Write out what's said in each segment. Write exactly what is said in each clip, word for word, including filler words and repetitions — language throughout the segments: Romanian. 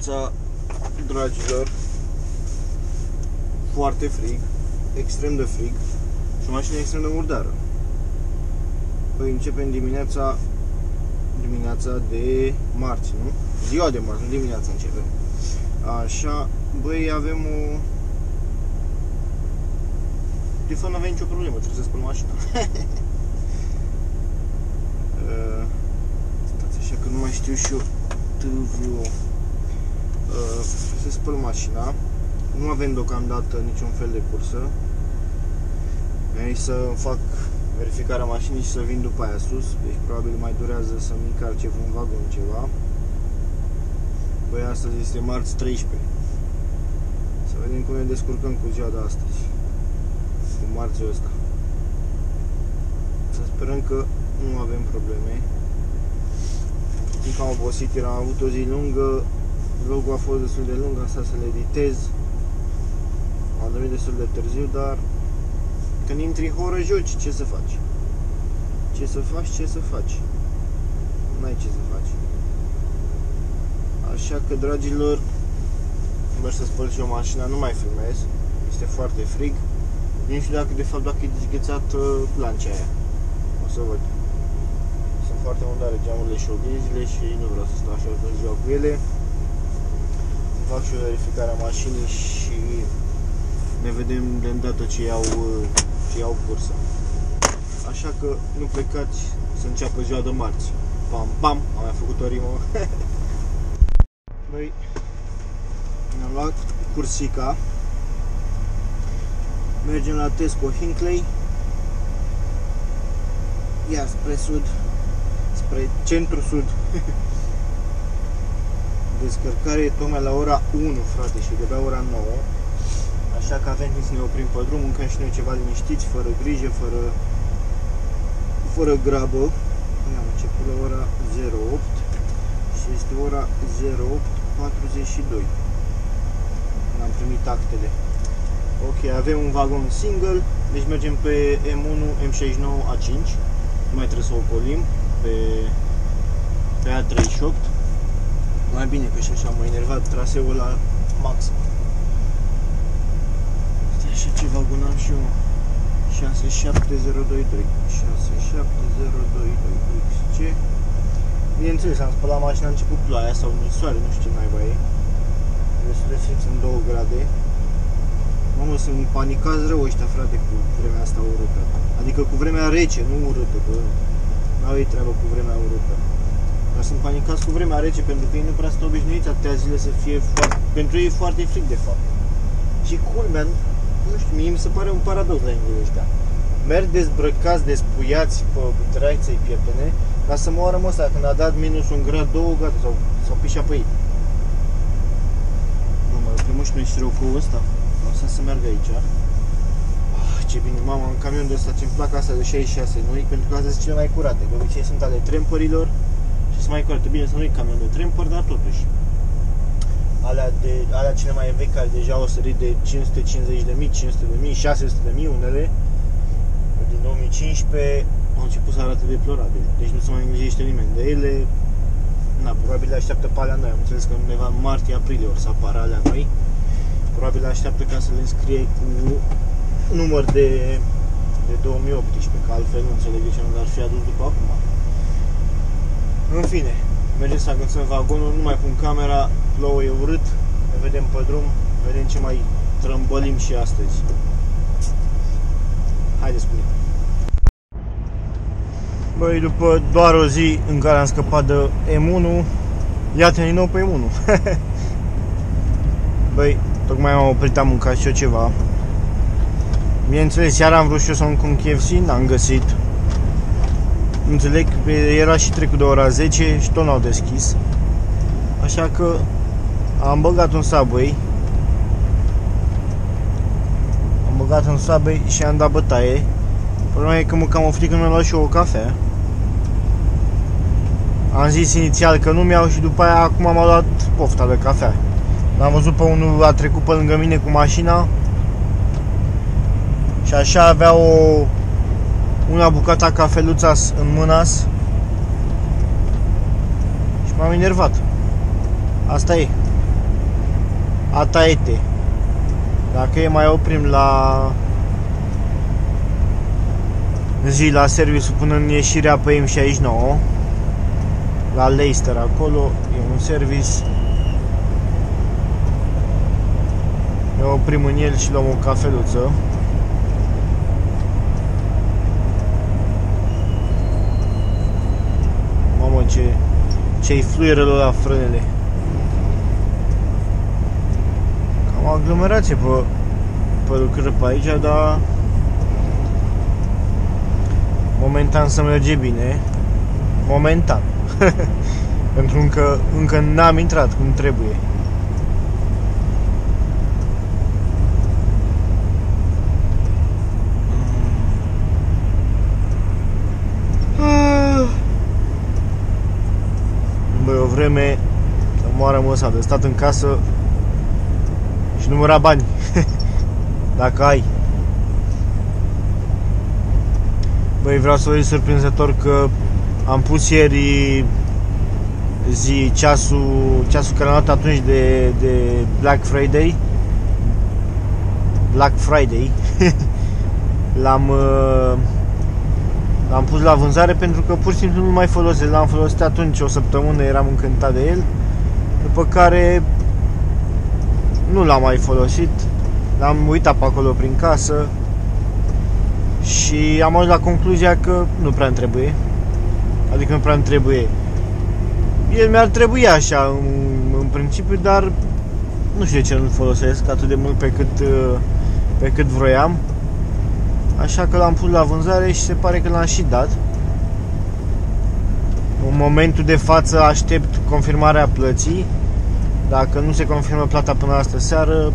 dimineața, dragilor, foarte frig, extrem de frig și o mașină extrem de murdară. Păi începem dimineața, dimineața de marți, nu? Ziua de marți, nu dimineața începem. Așa, băi, avem o... De fapt, nu avem nicio problemă, trebuie să spăl mașina. uh, stați așa că nu mai știu și eu tâviu. Uh, să spăl mașina. Nu avem deocamdată niciun fel de cursă. Vreau să fac verificarea mașinii și să vin după aia sus. Deci probabil mai durează să-mi încarce un vagon ceva. Băi, astăzi este marți treisprezece. Să vedem cum ne descurcăm cu ziua de astăzi, cu marțiul ăsta. Să sperăm că nu avem probleme. Știi că am obosit, era, am avut o zi lungă. Vlogul a fost destul de lung, am stat să le editez. Am dormit destul de târziu, dar când intri în horă joci, ce să faci? Ce să faci, ce să faci? N-ai ce să faci. Așa că, dragilor, merg să spăl și eu mașina, nu mai filmez. Este foarte frig. Nu știu dacă, de fapt, dacă e dezghețat lancia aia. O să văd. Sunt foarte murdare geamurile și oglinzile și nu vreau să stau așa toată ziua cu ele. Fac și verificarea mașinii și ne vedem de îndată ce iau, ce iau cursa. Așa că nu plecați, să înceapă ziua de marți. Pam, pam, am mai făcut o rimă. Noi ne-am luat cursica. Mergem la Tesco Hinckley. Ia spre sud, spre centru sud. Descărcare e tocmai la ora unu, frate, și de ora nouă. Așa că avem timp să ne oprim pe drum, mâncăm și noi ceva liniștiți, fără grijă, fără, fără grabă. Am început la ora zero opt și este ora zero opt patruzeci și doi. Am primit actele. Ok, avem un vagon single, deci mergem pe M unu, M șaizeci și nouă, A cinci. Nu mai trebuie să ocolim pe, pe A treizeci și opt. Mai bine, că și așa m-a enervat traseul la maxim. Așa ce vagon am și eu, șase șapte zero doi doi, șase șapte zero doi doi X C. Bineînțeles, am spălat mașina, a început ploaia sau nisoare, nu știu ce naiba e. Destul de fix, în două grade. Mamă, se panicați rău ăștia, frate, cu vremea asta urâtă. Adică cu vremea rece, nu urâtă, că n-au ei treabă cu vremea urâtă. Dar sunt panicați cu vremea rece, pentru că ei nu prea sunt obișnuiți atâtea zile să fie foarte... Pentru ei e foarte frig, de fapt. Și culmea, nu știu, mie mi se pare un paradox la englezii ăștia. Merg dezbrăcați, despuiați pe traiței pieptene, dar să moară mă ăsta, când a dat minus un grad, două, gata, sau, sau pișa pe ei. Nu mă, primul și noi și răucul ăsta, o să meargă aici. Oh, ce bine, mama, în camionul ăsta, ce-mi plac asta de șaizeci și șase noi, pentru că astea sunt cele mai curate, de obicei sunt ale tremperilor. Și sunt mai curate, bine, să nu e camion de tremper, dar totuși. Alea, de, alea cele mai vechi, care deja au sărit de cinci sute cincizeci de mii, cinci sute de mii, șase sute de mii, unele din două mii cincisprezece au început să arate deplorabil, deci nu se mai îngrijește nimeni de ele. Na, probabil le așteaptă pe alea noi, am înțeles că undeva în martie-aprilie or să apară alea noi. Probabil așteaptă ca să le înscrie cu număr de, de două mii optsprezece, că altfel nu înțeleg de ce nu l-ar fi adus după acum. În fine, mergem să agățăm vagonul, nu mai pun camera, plouă, e urât, ne vedem pe drum, vedem ce mai trâmbălim și astăzi. Haideți cu mine. Băi, după doar o zi în care am scăpat de M unu, iată-ne din nou pe M unu. Băi, tocmai m-am oprit, am mâncat și eu ceva. Bineînțeles, seara am vrut și eu să mănânc un K F C, n-am găsit. Înțeleg, era și trecut de ora zece și tot n-au deschis. Așa că am băgat un Subway. Am băgat un Subway și am dat bătaie. Problema e că mâncam o frică, mi-am luat și eu o cafea. Am zis inițial că nu mi-au și după aia acum m-am luat pofta de cafea. L-am văzut pe unul, a trecut pe lângă mine cu mașina. Și așa avea o... una bucata cafeluțas în mânas. Și m-am enervat. Asta e. Ataete. Dacă e, mai oprim la zi la serviciu până în ieșirea pe M șaizeci și nouă. La Leicester acolo e un service. Ne oprim în el și luăm o cafeluță. Mamă, ce ce-i fluierul ăla, frânele. Cam aglomerație pe, pe lucruri pe aici, dar momentan se merge bine. Momentan. Pentru că încă n-am intrat cum trebuie. Băi, o vreme să moară măsa de stat în casă și număra bani. Dacă ai. Băi, vreau să vă zic surprinzător că am pus ieri zi ceasul, ceasul care l-am luat atunci de, de Black Friday. Black Friday. L-am l-am pus la vânzare pentru că pur și simplu nu mai folosesc. L-am folosit atunci o săptămână, eram încântat de el. După care nu l-am mai folosit. L-am uitat pe acolo prin casă și am ajuns la concluzia că nu prea-mi trebuie. Adică nu prea-mi trebuie. El mi-ar trebui așa în, în principiu, dar nu știu de ce nu-l folosesc atât de mult pe cât, pe cât vroiam. Așa că l-am pus la vânzare și se pare că l-am și dat. În momentul de față aștept confirmarea plății. Dacă nu se confirmă plata până astă seară,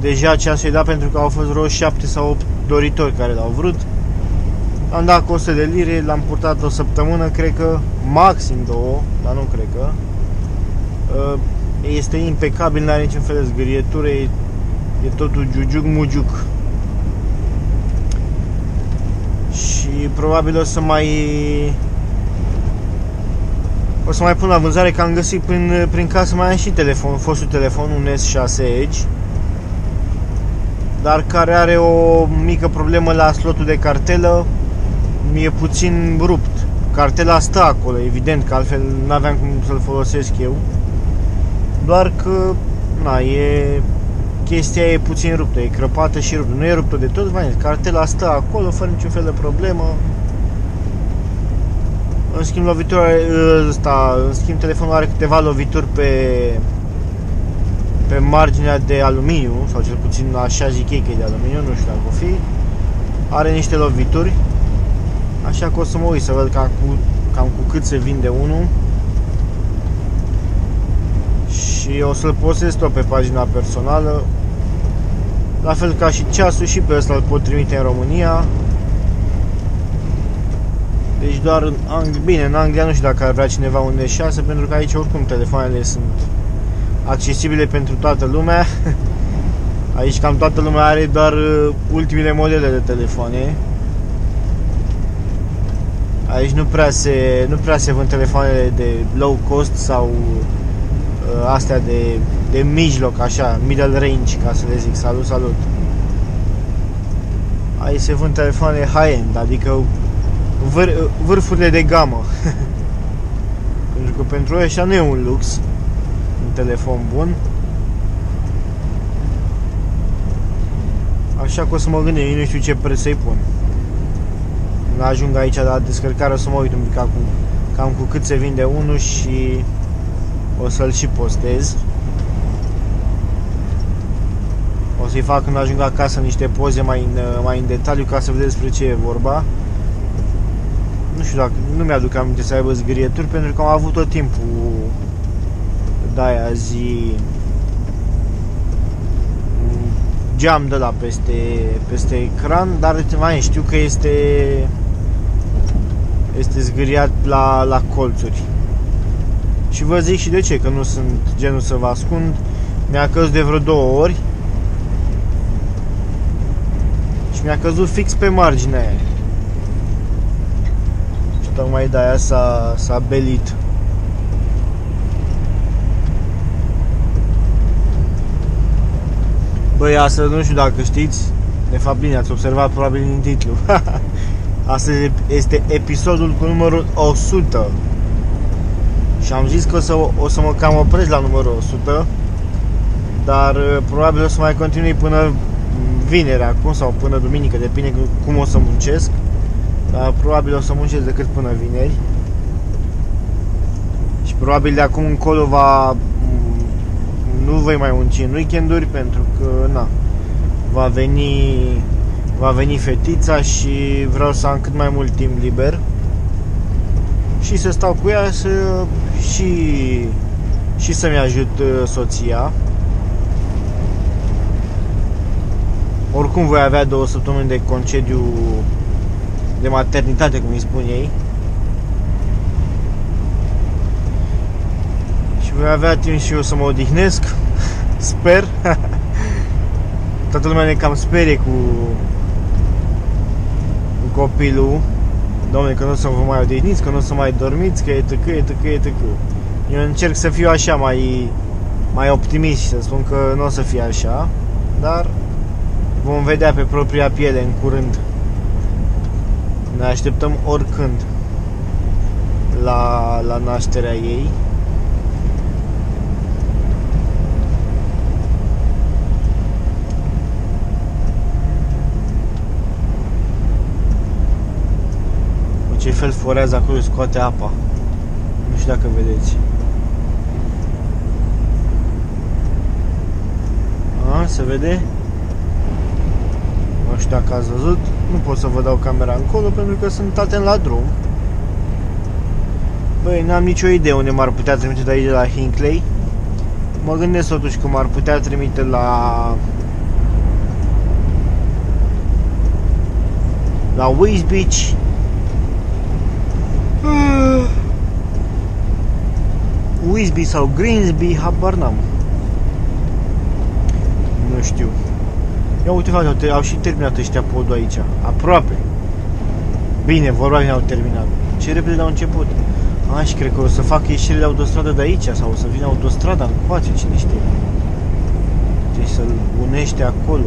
deja ceasul e dat, pentru că au fost vreo șapte sau opt doritori care l-au vrut. Am dat o sută de lire, l-am purtat o săptămână, cred că maxim două, dar nu cred că. Este impecabil, n-are niciun fel de zgârietură, e, e totul giugiuc-mugiuc. Și probabil o să mai o să mai pun la vânzare, că am găsit prin, prin casă, mai am și telefon, fostul telefon, un S șase Edge. Dar care are o mică problemă la slotul de cartelă. Mi-e puțin rupt. Cartela stă acolo, evident, că altfel n-aveam cum să-l folosesc eu. Doar că, na, e... chestia e puțin ruptă, e crăpată și ruptă. Nu e ruptă de tot, mai cartela stă acolo, fără niciun fel de problemă. În schimb, lovitura, ăsta, în schimb telefonul are câteva lovituri pe... pe marginea de aluminiu, sau cel puțin așa zic ei că e de aluminiu, nu știu dacă o fi. Are niște lovituri. Așa că o să mă uit să văd cam cu, cam cu cât se vinde unul. Și o să-l postez tot pe pagina personală. La fel ca și ceasul, și pe ăsta îl pot trimite în România. Deci doar în Anglia, bine, în Anglia nu știu dacă ar vrea cineva un D șase, pentru că aici oricum telefoanele sunt accesibile pentru toată lumea. Aici cam toată lumea are doar ultimele modele de telefoane. Aici nu prea se, nu prea se vând telefoanele de low cost sau uh, astea de, de mijloc, așa, middle range, ca să le zic. Salut, salut. Aici se vând telefoane high-end, adică vâr, vârfurile de gamă. Pentru că pentru ăștia nu e un lux un telefon bun. Așa că o să mă gândesc, eu nu știu ce preț să-i pun. Ajung aici la descărcare, o să mă uit un pic acum cam cu cât se vinde unul și o să-l și postez. O să-i fac când ajung acasă niște poze mai în, mai în detaliu, ca să vedeți despre ce e vorba. Nu știu dacă, nu mi-aduc aminte să aibă zgârieturi, pentru că am avut tot timpul de-aia zi geam de la peste, peste ecran, dar mai știu că este este zgâriat la, la colțuri. Și vă zic și de ce, că nu sunt genul să vă ascund. Mi-a căzut de vreo două ori și mi-a căzut fix pe marginea aia. Și tocmai de-aia s-a, s-a belit. Băi, astăzi nu știu dacă știți, de fapt bine ați observat probabil din titlu. Astăzi este episodul cu numărul o sută. Și am zis că o să, o să mă cam opresc la numărul o sută, dar probabil o să mai continui până vineri acum sau până duminică, depinde cum o să muncesc. Dar probabil o să muncesc decât până vineri. Și probabil de acum încolo va... nu voi mai munci în weekenduri, pentru că na, va veni va veni fetița și vreau să am cât mai mult timp liber și să stau cu ea să, și și să-mi ajut soția. Oricum voi avea două săptămâni de concediu de maternitate, cum îi spun ei. Și voi avea timp și eu să mă odihnesc, sper. Toată lumea ne cam sperie cu, cu copilul. Dom'le, că nu o să vă mai odihniți, că nu o să mai dormiți, că e tăcă, e tăcă, e tăcă. Eu încerc să fiu așa mai, mai optimist și să spun că nu o să fie așa, dar vom vedea pe propria piele în curând. Ne așteptăm oricând la, la nașterea ei. Ce fel forează acolo, scoate apa. Nu știu dacă vedeți. A, se vede? Nu știu dacă ați văzut. Nu pot să vă dau camera încolo pentru că sunt atent la drum. Băi, n-am nicio idee unde m-ar putea trimite de aici, de la Hinkley. Mă gândesc totuși că m-ar putea trimite la... la West Beach. Wisby sau Greensby, habar n-am. Nu știu. Ia uite, frate, au și terminat ăștia podul aici. Aproape. Bine, vorba bine, au terminat. Ce repede l-au început. A, și cred că o să fac ieșire de autostradă de aici. Sau o să vină autostrada în coace, cine știe. Deci să-l unește acolo.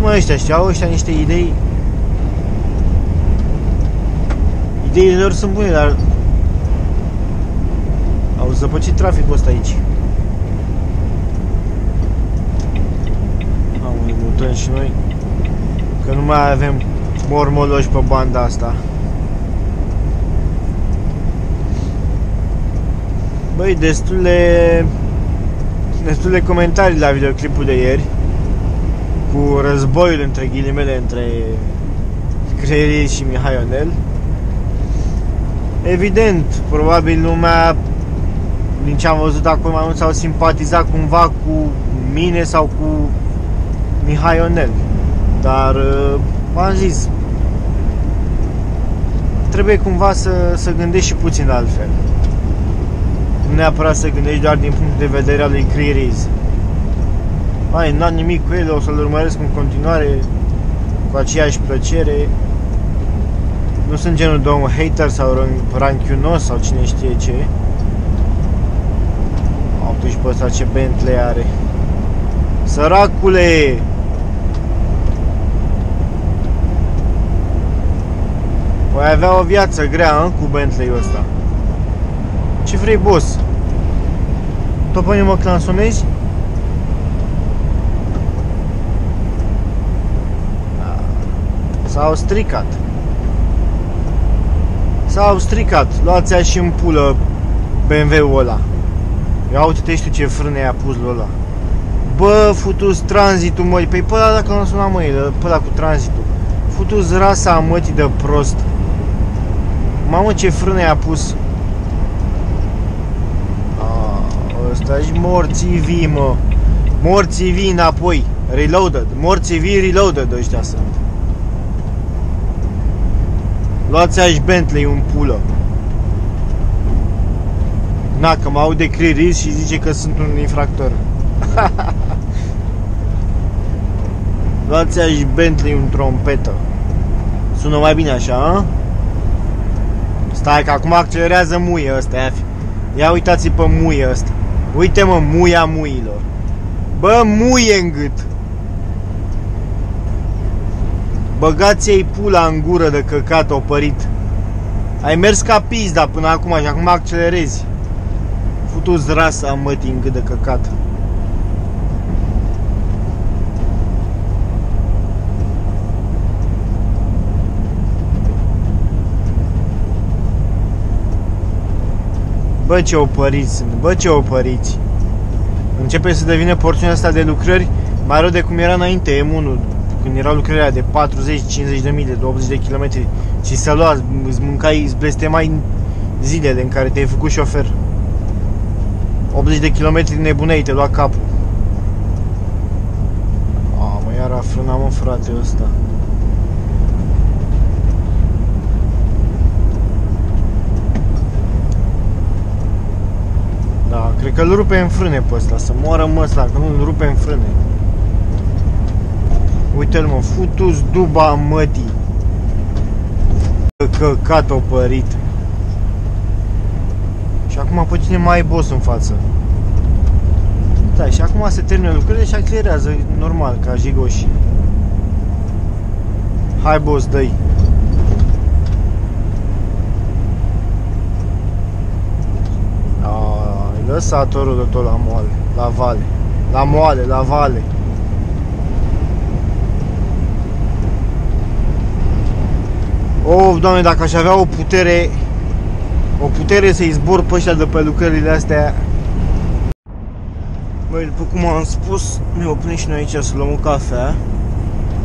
Mă, ăștia știau, ăștia niște idei. Ideile lor sunt bune, dar... au zăpăcit traficul ăsta aici. Am unii mutăm și noi, că nu mai avem mormoloși pe banda asta. Băi, destule Destule comentarii la videoclipul de ieri, cu războiul între ghilimele între Creierii și Mihai Ionel. Evident, probabil lumea, din ce am văzut acum, mai mult s-au simpatizat cumva cu mine sau cu Mihai Ionel. Dar v-am zis, trebuie cumva să, să gândești și puțin altfel. Nu neapărat să gândești doar din punct de vedere al lui Cririz. Mai, n-am nimic cu el, o să-l urmăresc în continuare cu aceeași plăcere. Nu sunt genul de om hater sau ranchiunos sau cine știe ce. Atunci pe ăsta ce Bentley are. Săracule! Păi avea o viață grea, hă, cu Bentley-ul ăsta. Ce vrei, boss? Tot pe mine mă clansonezi? S-au stricat. S-au stricat. Luați-a și în pulă B M W-ul ăla. Ia uite-te, știu ce frâne i-a pus lui ăla. Bă, futus tranzitul, măi. Păi pe ăla dacă nu suna, măi, pe ăla cu tranzitul. Futus rasa mătii de prost. Mamă, ce frâne i-a pus. Ăsta-și morții vii, mă. Morții vii înapoi. Reloaded, morții vii reloaded ăștia sunt. Luați-aș Bentley un pulă. Na, că mă aude Criris și zice că sunt un infractor. Luați aici Bentley un trompetă. Sună mai bine așa, a? Stai că acum accelerează muie ăsta. Ia, ia uitați-i pe muie ăsta. Uite mă, muia muilor. Bă, muie în gât. Băgați-i pula în gură de căcat opărit. Ai mers ca pizda până acum și acum accelerezi. Futu-ți rasa mătii în gât de căcat. Bă, ce opăriți sunt, bă, ce opăriți. Începe să devină porțiunea asta de lucrări mai rău de cum era înainte M unul, când erau lucrările de patruzeci, cincizeci de mii, de optzeci de kilometri. Și să luați, îți mâncai, îți blestemai zilele în care te-ai făcut șofer. Optzeci de kilometri nebuneai, te lua capul. A, mă, iar a frânat, mă, frate, ăsta. Da, cred că îl rupe în frâne pe ăsta, să moară mă ăsta, că nu îl rupe în frâne. Uite-l, mă, futu-ți duba mătii. Căcat opărit. Și acum pe cine mai ai boss în față? Da, și acum se termină lucrurile și accelerează normal, ca jigoși. Hai boss, dă-i. Lăsa torul de tot la moale, la vale, la moale, la vale. Oh, Doamne, dacă aș avea o putere, o putere să-i zbor pe ăștia de pe lucrările astea. Băi, după cum am spus, ne oprim și noi aici să luăm o cafea.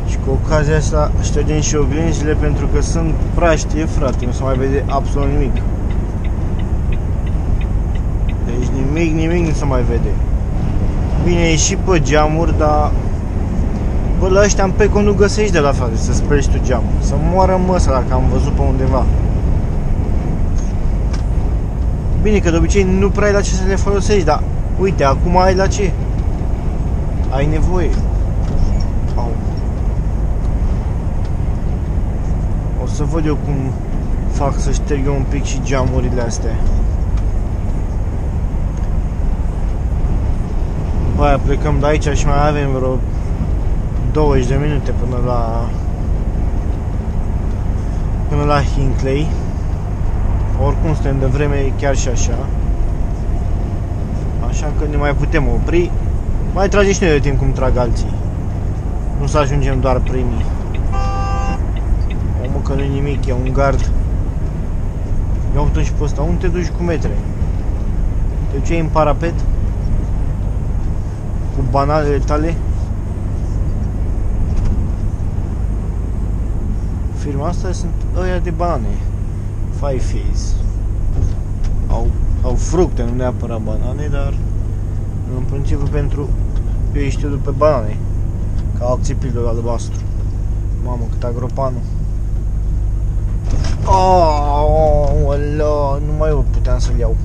Și cu ocazia asta ștergem și oglinzile pentru că sunt praștie, frate, nu se mai vede absolut nimic. Deci nimic, nimic nu se mai vede. Bine, e și pe geamuri, dar... Bă, la ăștia în Pecon nu găsești de la, frate, să speli tu geamul. Să moară măsa dacă am văzut pe undeva. Bine, că de obicei nu prea ai la ce să le folosești, dar... Uite, acum ai la ce. Ai nevoie. Au. O să văd eu cum fac să șterg eu un pic și geamurile astea. După aia plecăm de aici și mai avem vreo douăzeci de minute până la până la Hinckley. Oricum suntem de vreme chiar și așa. Așa că ne mai putem opri. Mai trage și noi de timp cum trag alții. Nu să ajungem doar primii. Omul că nu-i nimic, e un gard. Eu atunci pe ăsta, unde te duci cu metre? Te duci în parapet? Cu banalele tale. Firma asta sunt ăia de banane. Five Face. Au, au fructe, nu neapărat banane, dar în principiu pentru eu știu după banane. Ca acțipilul albastru. Mamă, cât agropanul. Oh, ala, nu mai eu puteam să-l iau.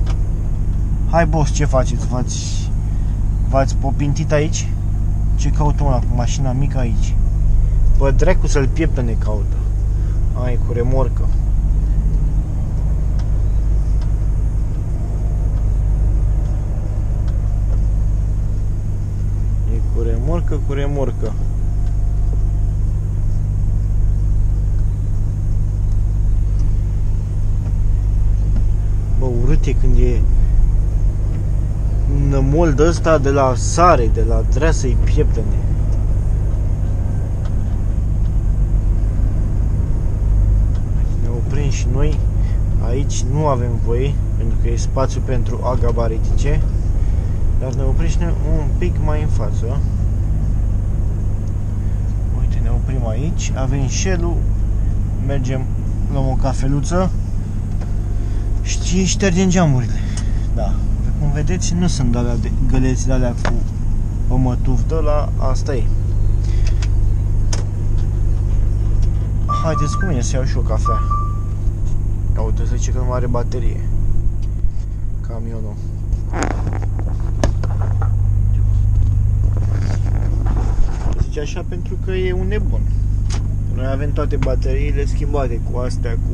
Hai boss, ce faceți? Faci? V-ați popintit aici? Ce caută ăla cu mașina mică aici? Bă, dracu să-l pieptă ne caută. Ai, cu remorcă. E cu remorcă, cu remorcă. Bă, urât e când e... Nămol de ăsta de la sare, de la dreasă-i pieptene. Ne oprim și noi. Aici nu avem voie, pentru că e spațiu pentru agabaritice. Dar ne oprim și noi un pic mai în față. Uite, ne oprim aici. Avem șelul. Mergem, luăm o cafeluță. Și ștergem geamurile. Da. Cum vedeți, nu sunt de-alea de găleți de-alea cu pămătuf de la asta e. Haideți cu mine să iau și o cafea. Ia uite, să zice că nu mai are baterie camionul. Zice așa pentru că e un nebun. Noi avem toate bateriile schimbate cu astea, cu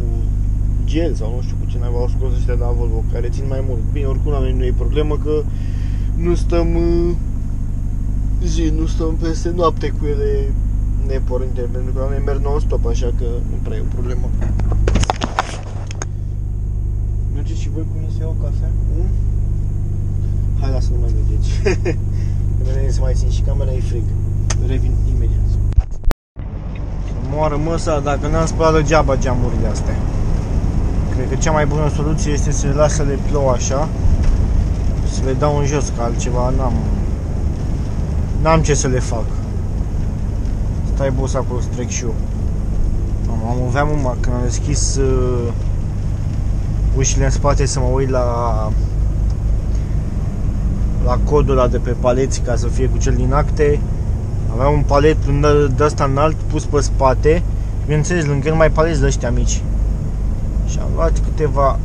gel sau nu știu cu ce n-ai v-au scos ăștia de la Volvo, care țin mai mult. Bine, oricum la noi nu e problemă că nu stăm zi, nu stăm peste noapte cu ele ne pornește, pentru că am merg non-stop, așa că nu prea e o problemă. Mergeți și voi cu mine să iau o cafea? Mm? Hai, lasă, nu mai mergeți. Mereu să mai țin și camera, e frig. Revin imediat. Moară măsa dacă n-am spălat degeaba geamurile astea. Cred că cea mai bună soluție este să le las să le plouă așa, să le dau în jos, că altceva n-am n-am ce să le fac. Stai boss acolo, să trec și eu. Am, am aveam un mac, când am deschis uh, ușile în spate să mă uit la la codul ăla de pe paleți, ca să fie cu cel din acte. Aveam un palet de ăsta înalt pus pe spate, bineînțeles lângă el mai paleți de ăștia mici. Și am luat câteva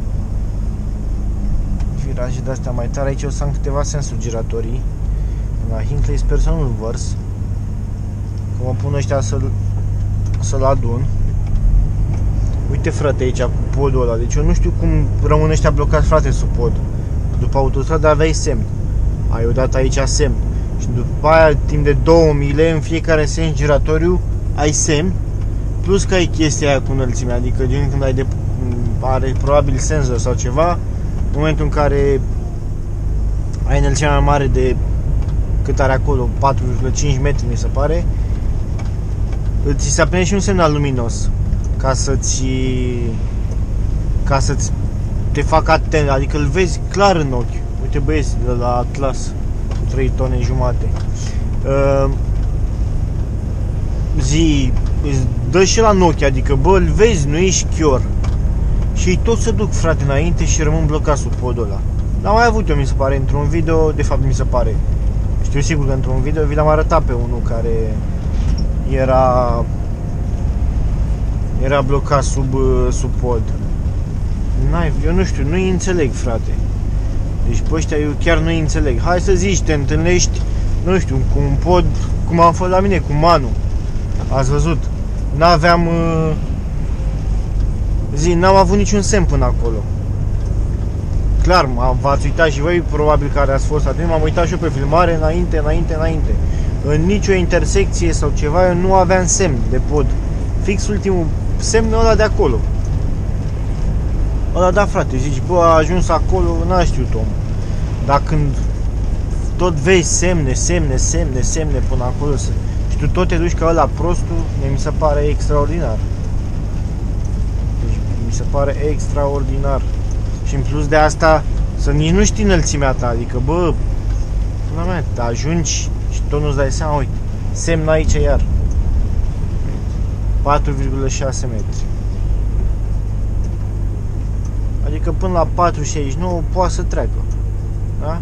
viraje de astea mai tare. Aici o să am câteva sensuri giratorii la Hinkley, sper să nu-l vărs, că mă pun ăștia să-l să-l adun. Uite frate, aici cu podul ăla, deci eu nu știu cum rămân ăștia blocați, frate, sub pod. După autostradă aveai semn, ai odată aici semn, și după aia timp de două mile în fiecare sens giratoriu ai semn, plus că ai chestia aia cu înălțimea, adică din când ai de, are probabil senzor sau ceva, în momentul în care ai înălțimea mai mare de cât are acolo, patru virgulă cinci metri mi se pare, îți se aprinde și un semnal luminos ca să-ți ca să-ți te facă atent, adică îl vezi clar în ochi. Uite băieți de la Atlas, trei tone jumate. Uh, zi, îți dă și la ochi, adică bă, îl vezi, nu ești chior. Și tot se duc, frate, înainte și rămân blocat sub podul ăla. L-am mai avut eu, mi se pare, într-un video, de fapt mi se pare. Știu sigur că într-un video vi l-am arătat pe unul care era era blocat sub, sub pod. N-ai, eu nu știu, nu-i înțeleg, frate. Deci pe ăștia eu chiar nu-i înțeleg. Hai să zici, te întâlnești, nu știu, cu un pod, cum am fost la mine, cu Manu. Ați văzut? N-aveam... Zi, n-am avut niciun semn până acolo. Clar, v-ați uitat și voi, probabil care ați fost atent, m-am uitat și eu pe filmare, înainte, înainte, înainte. În nicio intersecție sau ceva, eu nu aveam semn de pod. Fix ultimul semn ăla de acolo. Ăla, da, frate, zici, bă, a ajuns acolo, n-a știut om. Dar când tot vezi semne, semne, semne, semne până acolo, și tu tot te duci ca ăla prostul, mi se pare extraordinar. Deci, mi se pare extraordinar. Și în plus de asta, să nici nu știi înălțimea ta, adică, bă, până mea, te ajungi și tot nu-ți dai seama, uite, semn aici iar. patru virgulă șase metri. Adică până la patru șaizeci și nouă poate să treacă. Da?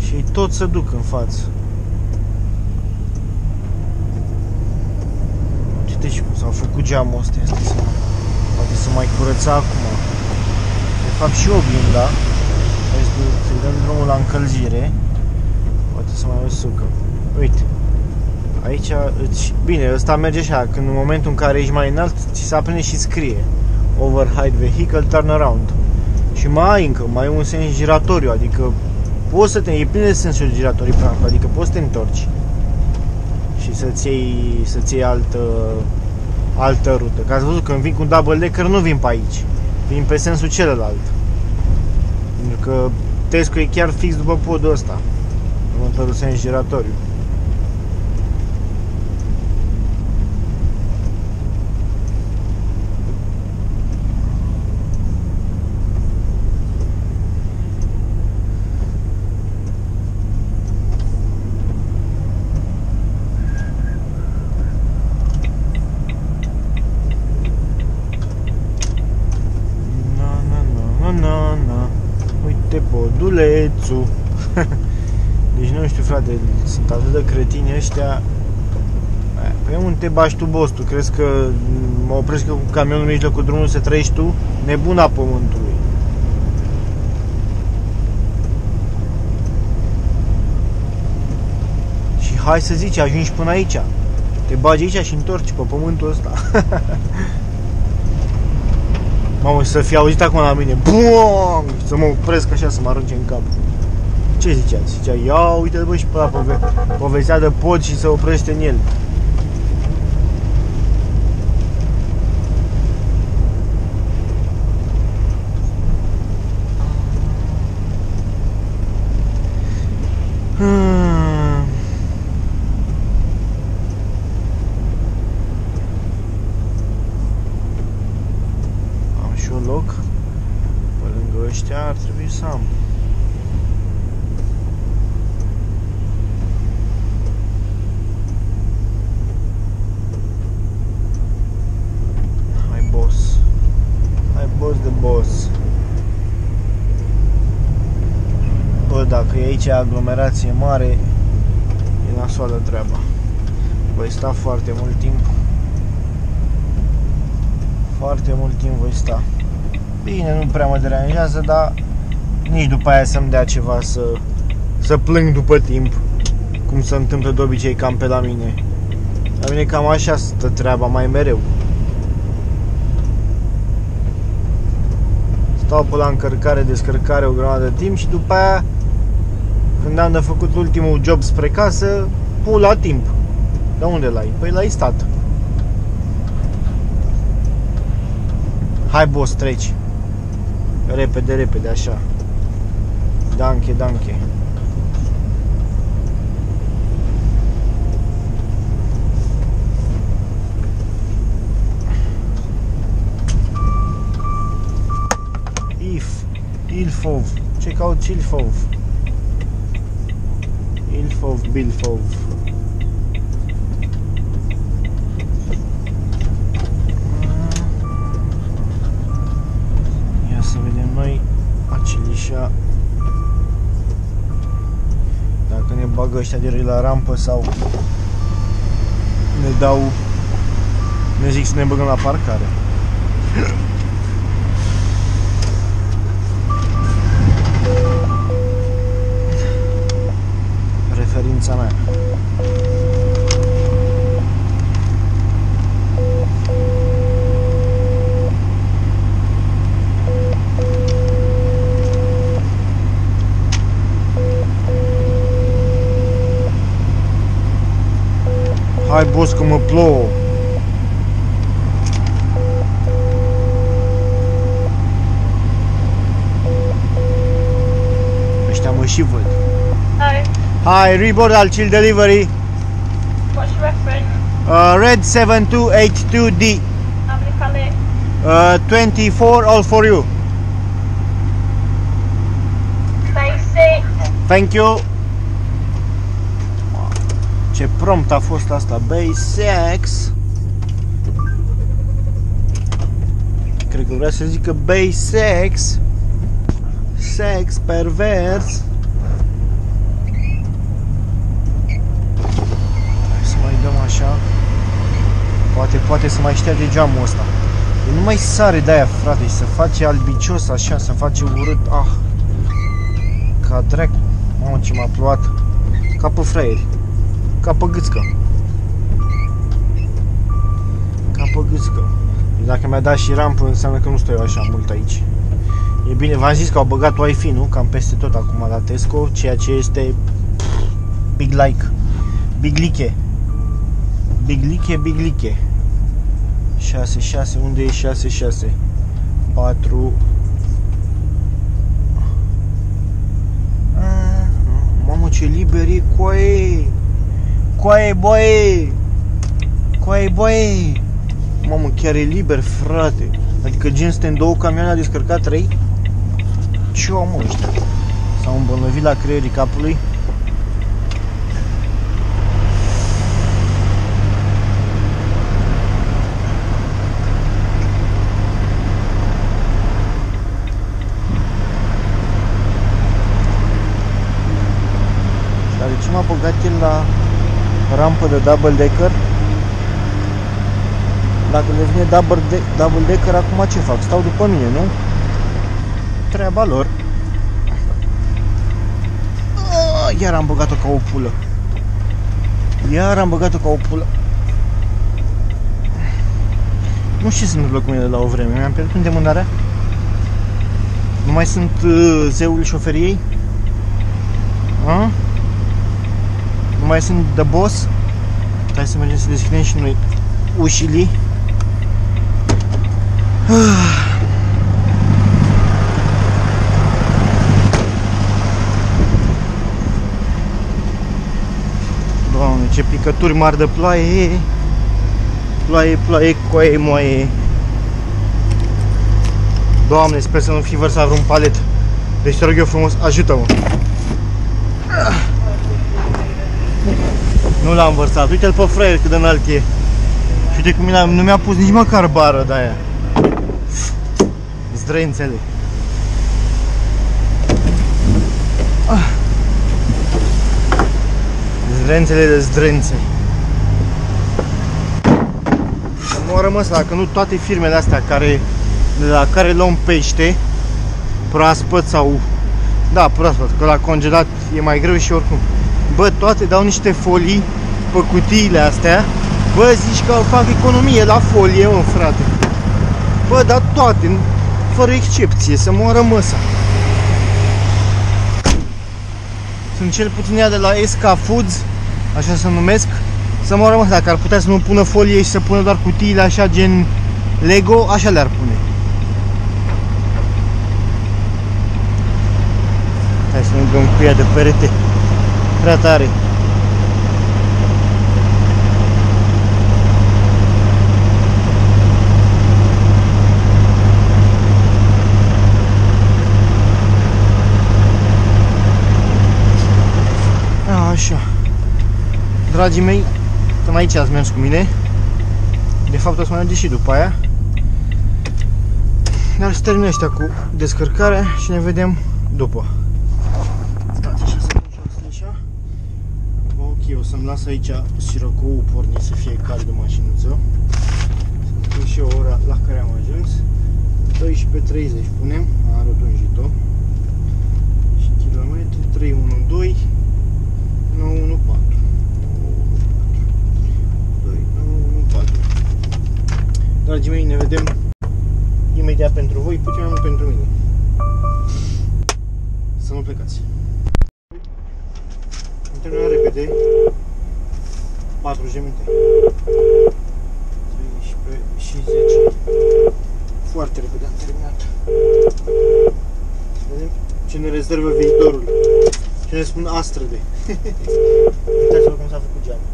Și tot se duc în față. Uite și cum s-au făcut geamul ăsta, asta poate să mai curăța acum. De fapt și oglinda, să-i dăm drumul la încălzire, poate să mai o sucă. Uite. Aici, îți... bine, ăsta merge așa, când în momentul în care ești mai înalt, ți se aprinde și scrie Override Vehicle Turnaround. Și mai ai încă, mai ai un sens giratoriu, adică poți să te... e plin de sensuri giratorii, practic, adică poți să te întorci și să-ți iei, să-ți iei altă, altă rută. Că ați văzut, când vin cu un double decker, nu vin pe aici, vin pe sensul celălalt. Pentru că Tesco e chiar fix după podul ăsta, următorul sens giratoriu. Podulețu. Deci nu știu, frate, sunt atât de cretini ăștia. Păi unde te bași tu, boss, tu crezi că mă opresc eu cu camionul în mijlocul drumului să treci tu? Nebuna pământului. Și hai să zici, ajungi până aici, te bagi aici și întorci pe pământul ăsta. Mamă, să fi auzit acum la mine, BOOM! Să mă opresc așa, să mă arunce în cap. ce zicea? Zicea, ia uite-l bă și pe ăla povestea de pod și se oprește în el. Aici aglomerație mare, e nasoală treaba. Voi sta foarte mult timp. Foarte mult timp voi sta. Bine, nu prea mă deranjează, dar nici după aia să-mi dea ceva să, să plâng după timp, cum se întâmplă de obicei cam pe la mine. La mine cam așa stă treaba mai mereu. Stau pe la încărcare, descărcare o grămadă de timp și după aia, când am de făcut ultimul job spre casă, pun la timp. De unde l-ai? Păi l-ai stat. Hai boss, treci. Repede, repede, așa. Danke, danke. If, Ilfov, check out Ilfov. Ilfov, Bilfov. Ia să vedem noi acelișa, dacă ne bagă ăștia direct la rampă sau ne dau, ne zic să ne băgăm la parcare. Referința mea. Hai boss că mă plouă. Ăștia mă și văd. Hai. Hi, reboard al chill delivery. What's your reference? Uh, red seven two eight two D. How many pallet? Uh, twenty-four, all for you. Basic. Thank you. Ce prompt a fost asta, basics. Cred că vrea să zică basics. Sex pervers. Așa. Poate, poate să mai șterge geamul ăsta. Nu mai sare de aia, frate, și se face albicios așa, se face urât. Ah, ca drac. Mamă, ce m-a plouat. Ca pe fraieri. Ca pe gâțcă. Ca pe gâțcă. Dacă mi-a dat și rampă, înseamnă că nu stau eu așa mult aici. E bine, v-am zis că au băgat Wi-Fi, nu? Cam peste tot acum la Tesco, ceea ce este big like. Big like. Big like, big like. șase șase, unde e șase șase? patru. Ah, mamă, ce liber e, coaie. Coaie, boie. Coaie, boie. Mamă, chiar e liber, frate. Adică gen suntem două camioane, a descărcat trei. Ce om ăștia? S-au îmbolnăvit la creierii capului. M-a băgat el la rampă de double-decker. Dacă devine double-decker, acum ce fac? Stau după mine, nu? Treaba lor. Iar am băgat-o ca o pulă. Iar am băgat-o ca o pulă. Nu știu ce se întâmplă cu mine de la o vreme. Mi-am pierdut îndemânarea. Nu mai sunt zeul șoferiei. Aha. Nu mai sunt de boss. Hai să mergem să deschidem și noi ușile. Doamne, ce picături mari de ploaie. Ploaie, ploaie, coaie, moaie. Doamne, sper să nu fi vărsat vreun palet. Deci te rog eu frumos, ajută-mă. Nu l-am vărsat, uite-l pe fraier cât de înalt e. Și uite cum nu mi-a pus nici măcar bară de aia. Zdrențele. Zdrențele de zdrențe. Nu a rămas la că nu toate firmele astea care, de la care luăm pește proaspăt sau... Da, proaspăt, că la congelat e mai greu și oricum. Bă, toate dau niște folii pe cutiile astea. Bă, zici că fac economie la folie, mă, frate. Bă, dar toate, fără excepție, să moară măsa. Sunt cel puțin ea de la S K Foods, așa se numesc, să moară măsa. Dacă ar putea să nu pună folie și să pună doar cutiile așa, gen Lego, așa le-ar pune. Hai să ne dăm cu ea de perete. Prea tare. Așa. Dragii mei, până aici ați mers cu mine. De fapt o să mai merge și după aia. Dar se termină ăștia cu descărcarea și ne vedem după. O să-mi las aici sirocou pornit să fie cald de mașinuță. Să spun și eu ora la care am ajuns. Douăsprezece treizeci punem, am arătunjit-o. Și kilometri trei unu doi, nouă unu patru. doi unu patru. Dragii mei, ne vedem imediat pentru voi, puțin mai mult pentru mine. Să nu plecați. Terminăm repede, patruzeci de minute, treisprezece și zece, foarte repede am terminat. Vedem ce ne rezervă viitorul, ce ne spun astrele. Uitați-vă cum s-a făcut geamul.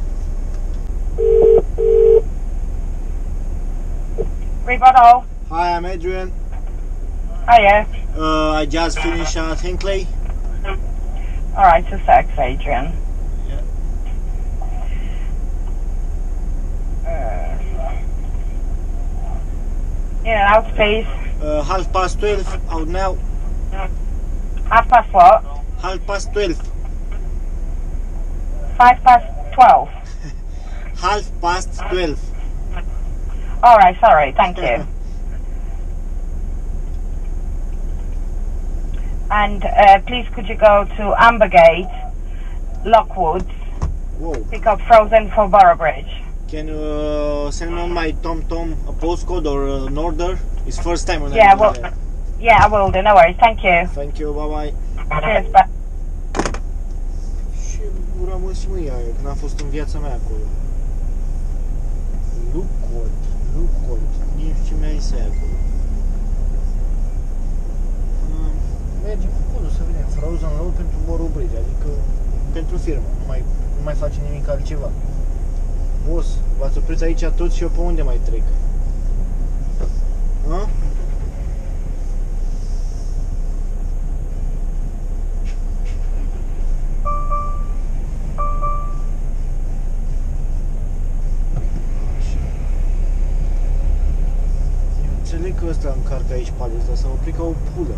Rebuttal. Hi, I'm Adrian. Hiya. Uh, I just finished at Hinkley. All right, just a sec, Adrian. Yeah. Uh, in and out, please. Uh, half past twelve, out now. Half past what? Half past twelve. Five past twelve. Half past twelve. All right, sorry, thank you. And uh, please could you go to Ambergate, Lockwoods, Whoa. Pick up Frozen for Boroughbridge. Can you uh, send me on my TomTom a postcode or uh, an order? It's first time on yeah, well, yeah, I will do, no worries, thank you. Thank you, bye-bye. Cheers, bye. Ce gura măsii măi aia, că n-am fost în viața mea acolo. Lucot, Lucot, nici ce mi-a zis aia acolo. Mergem cu codul să vedem, Frozen Road pentru Boroughbridge, adică pentru firmă, nu mai, nu mai face nimic altceva. Boss, v-ați oprit aici tot și eu pe unde mai trec? A? Eu înțeleg că ăsta încarcă aici paleți, dar s-a oprit ca o pulă.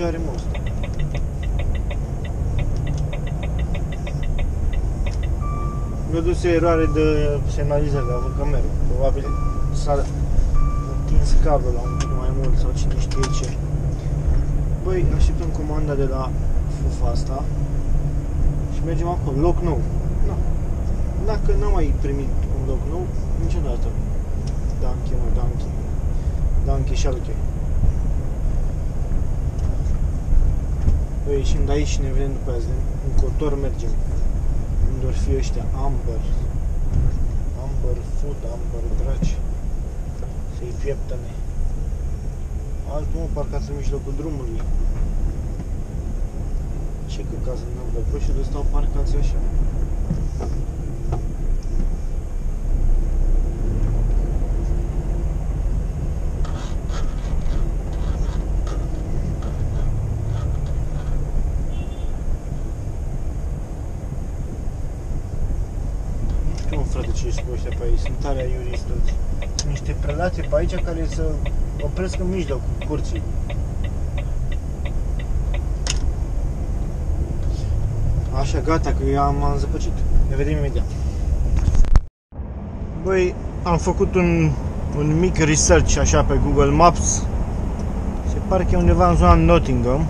Ce are mă ăsta? Mi-a dus eroare de semnalizare la cameră. Probabil s-a întins cablul la un pic mai mult sau cine știe ce. Băi, așteptăm comanda de la fufa asta și mergem acolo, loc nou. Na. Dacă n-am mai primit un loc nou, niciodată. Danke, mă, danke. Danke, șalche. Noi ieșim de aici și ne vrem după azi. În Cotor mergem. Unde or fi ăștia Amber, Amber Food, Amber Draci. Să-i pieptăne. Azi, mă, parcați în mijlocul drumului. Ce căcați în Amber Food și de stau parcați așa. Pe aici. Sunt tare aiurii toți. Niște prelații pe aici care să opresc în mijlocul curții. Așa, gata, că eu am zăpăcit. Ne vedem imediat. Băi, am făcut un, un mic research așa pe Google Maps. Se pare că e undeva în zona Nottingham.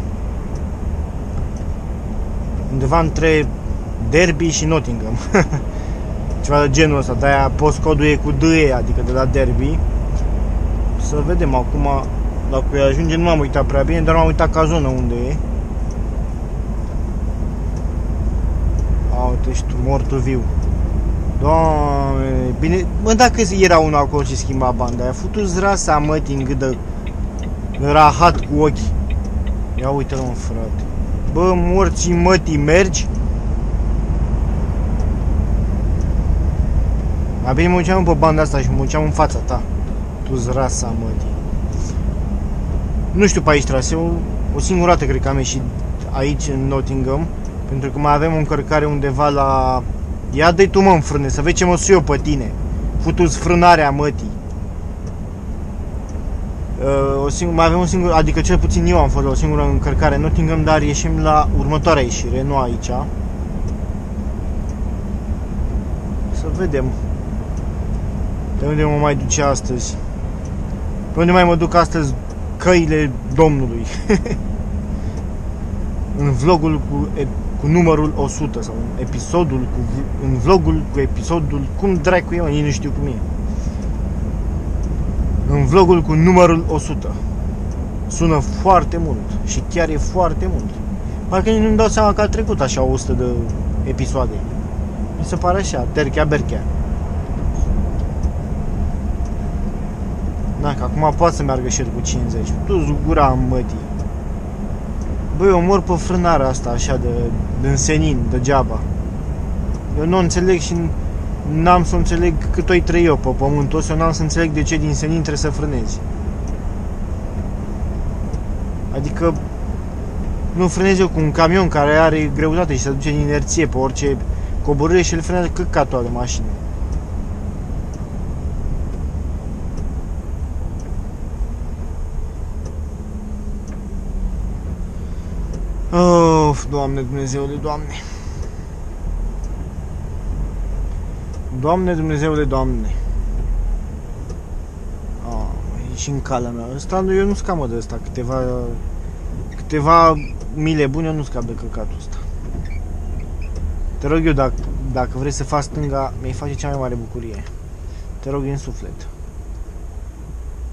Undeva între Derby și Nottingham. Ceva de genul ăsta, de-aia postcodul e cu D E, adică de la Derby. Să vedem acum dacă îi ajunge, nu m-am uitat prea bine, dar m-am uitat ca zonă unde e. A, uite, ești mortul viu. Doamne, bine, mă, dacă era unul acolo și schimba banda aia, futu-ți rasa, mătii, în gât de rahat cu ochii. Ia uite-l, mă, frate. Bă, morții mătii, mergi? Mai bine munceam pe banda asta și munceam în fața ta. Tu zrasa, mătii. Nu știu pe aici traseul. O singură dată cred că am ieșit aici în Nottingham. Pentru că mai avem o încărcare undeva la... Ia dă-i tu, mă, în frâne, să vezi ce mă sui eu pe tine. Futu-ți frânarea, mătii. O singură, mai avem un singur, adică cel puțin eu am făcut o singură încărcare în Nottingham, dar ieșim la următoarea ieșire, nu aici. Să vedem. De unde mă mai duce astăzi? Pe unde mai mă duc astăzi căile Domnului? În vlogul cu, cu numărul o sută sau în episodul cu, în vlogul cu episodul, cum dracu eu, nici nu știu cum e. În vlogul cu numărul o sută. Sună foarte mult și chiar e foarte mult. Parcă nici nu-mi dau seama că a trecut așa o sută de episoade. Mi se pare așa, terchea berchea. Da, că acum poate să meargă și el cu cincizeci. Tu zgura, mătii. Băi, eu mor pe frânarea asta așa de, de însenin, degeaba. Eu nu înțeleg și n-am să înțeleg cât o-i trăi eu pe pământul ăsta. Eu n-am să înțeleg de ce din senin trebuie să frânezi. Adică nu frânezi eu cu un camion care are greutate și se duce în inerție pe orice coborâre și el frânează căcatul de mașină. Of, Doamne Dumnezeule, Doamne. Doamne Dumnezeule, Doamne. Oh, e și în calea mea. Ăsta, eu nu scamă de asta. Câteva, câteva mile bune, eu nu scap de căcatul ăsta. Te rog eu, dacă, dacă vrei să faci stânga, mi-ai face cea mai mare bucurie. Te rog din suflet.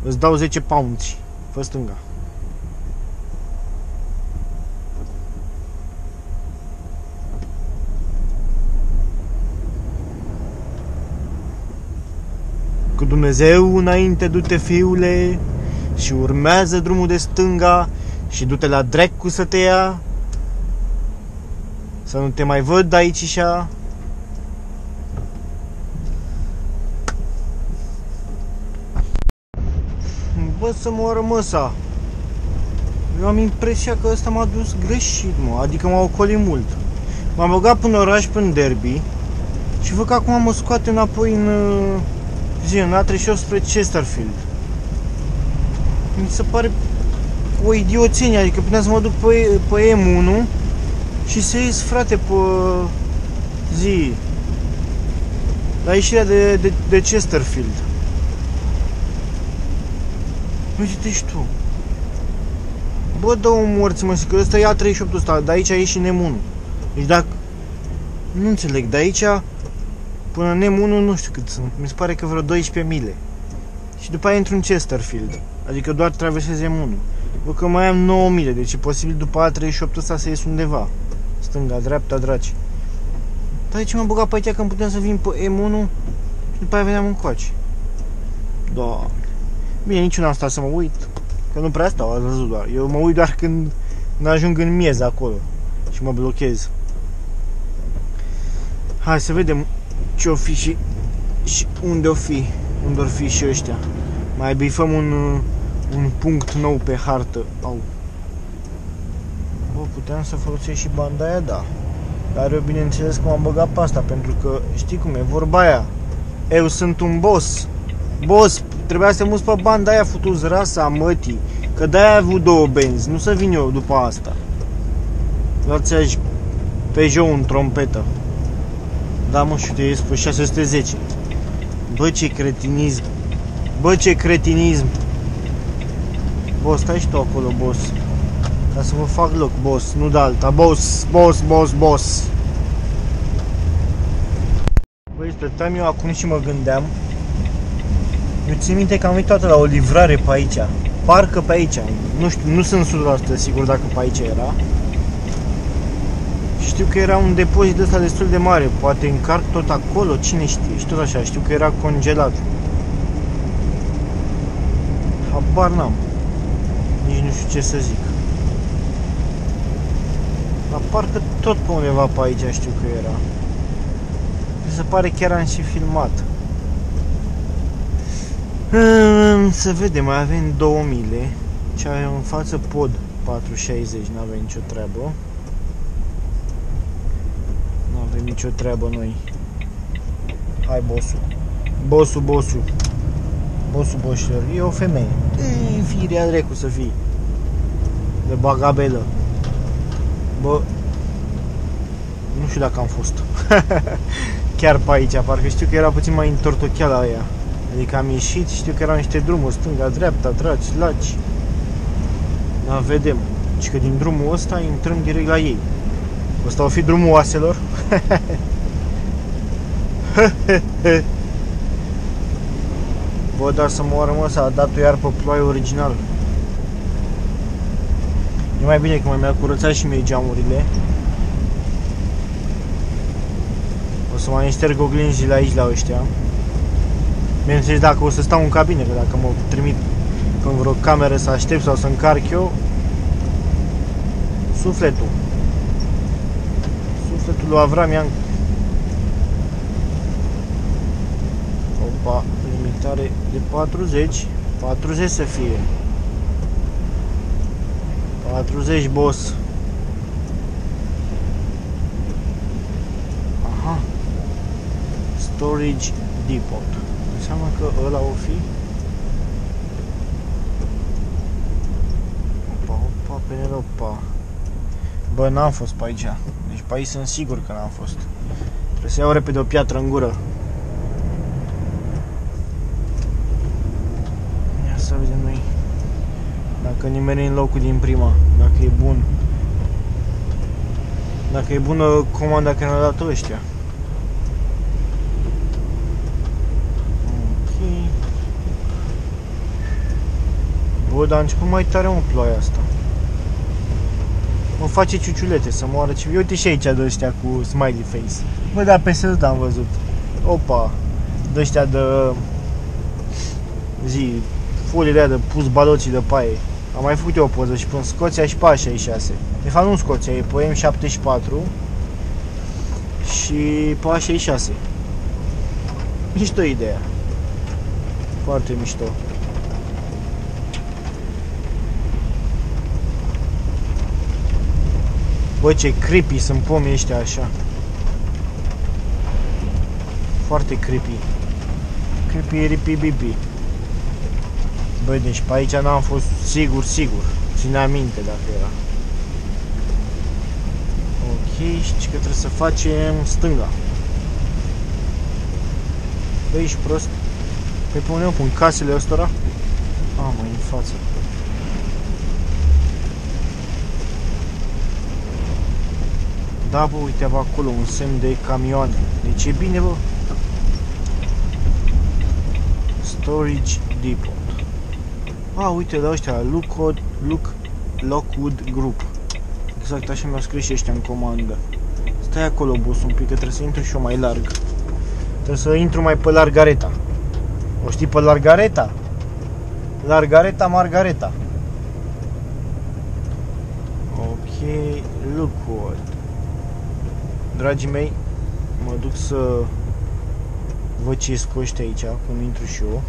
Îți dau zece pounds. Fă stânga. Cu Dumnezeu înainte du-te, fiule, și urmează drumul de stânga și du-te la dracu să te ia. Să nu te mai văd aici și a. Bă, să moară măsa. Eu am impresia că ăsta m-a dus greșit, mă, adică m-a ocolit mult. M-am băgat până oraș, până Derby și văd că acum mă scoate înapoi în... Ziua treizeci și opt spre Chesterfield. Mi se pare o idioțenie, adică puteam să mă duc pe, pe M unu și să ies, frate, pe zi la ieșirea de, de, de Chesterfield. Uite-și tu. Bă, dă-o morți, mă, că ăsta e A treizeci și opt ăsta, de aici ieși în M unu. Deci dacă... Nu înțeleg, de aici... Până în M unu nu știu cât sunt, mi se pare că vreo douăsprezece mile. Și după aia intru în Chesterfield, adică doar traversez M unu. Bă, că mai am nouă mii, deci e posibil după A treizeci și opt ăsta să ies undeva. Stânga, dreapta, draci. Dar de ce m-am băgat pe aici, că îmi puteam să vin pe M unu și după aia veneam încoace. Da. Bine, nici nu am stat să mă uit, că nu prea stau, ați văzut doar. Eu mă uit doar când, când ajung în miez acolo și mă blochez. Hai să vedem ce o fi și, și unde o fi, unde or fi și ăștia. Mai bifăm un, un punct nou pe hartă. Au. Bă, puteam să folosesc și banda aia, da. Dar eu bineînțeles că m-am băgat pe asta, pentru că știi cum e vorba aia. Eu sunt un boss. Boss, trebuia să mus pe banda aia, futu-ți rasa, mătii. Că de-aia ai avut două benzi, nu să vin eu după asta. Luați aici Peugeot în trompetă. Da, mă, și uite, ies pe șase sute zece. Bă, ce cretinism. Bă, ce cretinism. Boss, stai și tu acolo, boss. Ca să vă fac loc, boss, nu de alta. Boss, boss, boss, boss. Băi, stăteam eu acum și mă gândeam. Eu țin minte că am uitat la o livrare pe aici. Parcă pe aici. Nu știu, nu sunt o sută la sută sigur dacă pe aici era. Știu că era un depozit ăsta destul de mare. Poate încarc tot acolo, cine știe. Și tot așa, știu că era congelat. Habar n-am. Nici nu știu ce să zic. Dar parcă tot pe undeva pe aici știu că era. Se pare chiar am și filmat. Să vedem, mai avem două mii. Ce avem în față? Pod patru șaizeci, n-avem nicio treabă. N-avem nicio treabă noi. Hai, bossul. Bossul, bossul. Bossul boșilor. E o femeie. E firea drecu să fii. De bagabelă. Bă, nu știu dacă am fost. Chiar pe aici, parcă știu că era puțin mai întortocheala aia. Adică am ieșit, știu că erau niște drumuri, stânga, dreapta, tragi, laci. Dar vedem. Și că din drumul ăsta intrăm direct la ei. Ăsta o fi drumul oaselor. Bă, dar să moară, mă, s-a dat-o iar pe ploaie original. E mai bine că mi-a curățat și mie geamurile. O să mai șterg oglinzile aici la ăștia. Bineînțeles, dacă o să stau în cabine, că dacă mă trimit în vreo cameră să aștept sau să încarc eu, sufletul. Sufletul lui Avram i-am... Opa, limitare de patruzeci. patruzeci să fie. patruzeci, boss. Aha. Storage Depot. Înseamnă că ăla o fi. Opa, opa, Penelopa. Bă, n-am fost pe aici. Deci pe aici sunt sigur că n-am fost. Trebuie să iau repede o piatră în gură. Ia să vedem noi. Dacă nimeni în locul din prima. Dacă e bun. Dacă e bună comanda care ne-a dat-o ăștia. Bă, dar a început mai tare, mă, ploaia asta. Mă face ciuciulete să moară ce... Uite și aici de ăștia cu smiley face. Bă, dar pe S S D am văzut. Opa, de ăștia de... Zi, foliile aia de pus balocii de paie. Am mai făcut eu o poză și până Scoția și pe A șaizeci și șase. De fapt, nu în Scoția, e pe M șaptezeci și patru și pe A șaizeci și șase. Mișto ideea. Foarte mișto. Bă, ce creepy sunt pomii ăștia așa. Foarte creepy. Creepy, ripi, bibi. Băi, deci pe aici n-am fost sigur, sigur. Țineam minte dacă era. Ok, știi că trebuie să facem stânga. Bă, ești prost. Păi pune eu pun casele ăstora. A, mă, în față. Da, bă, uite acolo, un semn de camioane. Deci e bine, bă. Storage Depot. A, uite la ăștia, Lockwood, Look, Lockwood Group. Exact așa mi-au scris și ăștia în comandă. Stai acolo, boss, un pic, că trebuie să intru și eu mai larg. Trebuie să intru mai pe Largareta. O știi pe Largareta? Largareta, Margareta. Ok, Lockwood. Dragii mei, mă duc să văd ce scoște aici, cum intru și eu.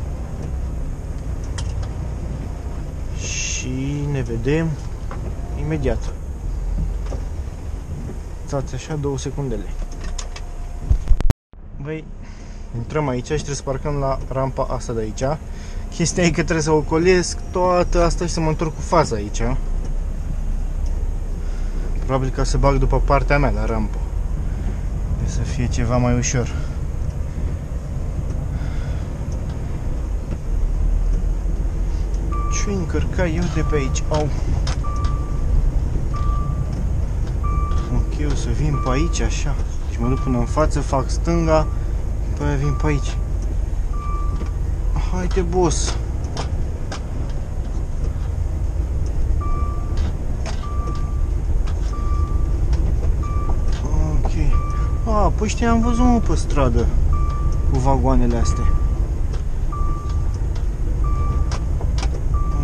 Și ne vedem imediat. Stați așa două secundele. Băi, intrăm aici și trebuie să parcăm la rampa asta de aici. Chestia e că trebuie să ocolesc toată asta și să mă întorc cu faza aici. Probabil că se bag după partea mea la rampă. De să fie ceva mai ușor. Ce-i încărca eu de pe aici? Au. Ok, eu să vin pe aici așa. Deci mă duc până în față, fac stânga, până vin pe aici. Haide, boss. Ok. A, păi știi, am văzut mă pe stradă cu vagoanele astea.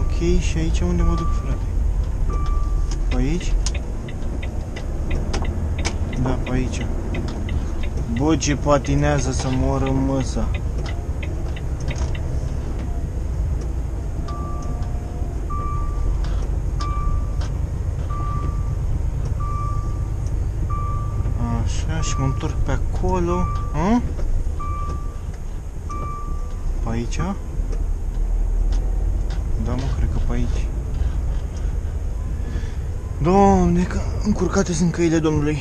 Ok, și aici unde mă duc, frate? Pe aici? Da, pe aici. Bă, ce patinează să moră măsa. Așa, și mă întorc pe acolo. Hă? Pe aici? Da, mă, cred că pe aici. Doamne, că încurcate sunt căile Domnului.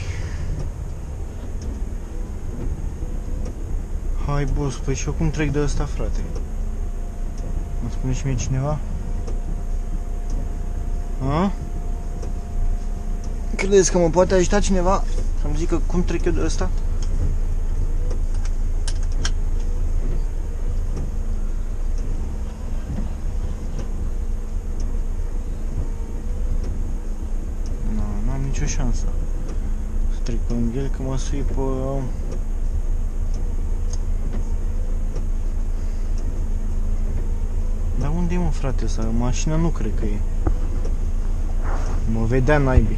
Hai, boss, păi și eu cum trec de ăsta, frate? Mă spune și mie cineva? A? Credeți că mă poate ajuta cineva să-mi zică cum trec eu de ăsta? Nicio șansă să trec pe lângă el, că mă sui pe... Dar unde e, mă, frate, ăsta? Mașina nu cred că e. Mă vedea naibii.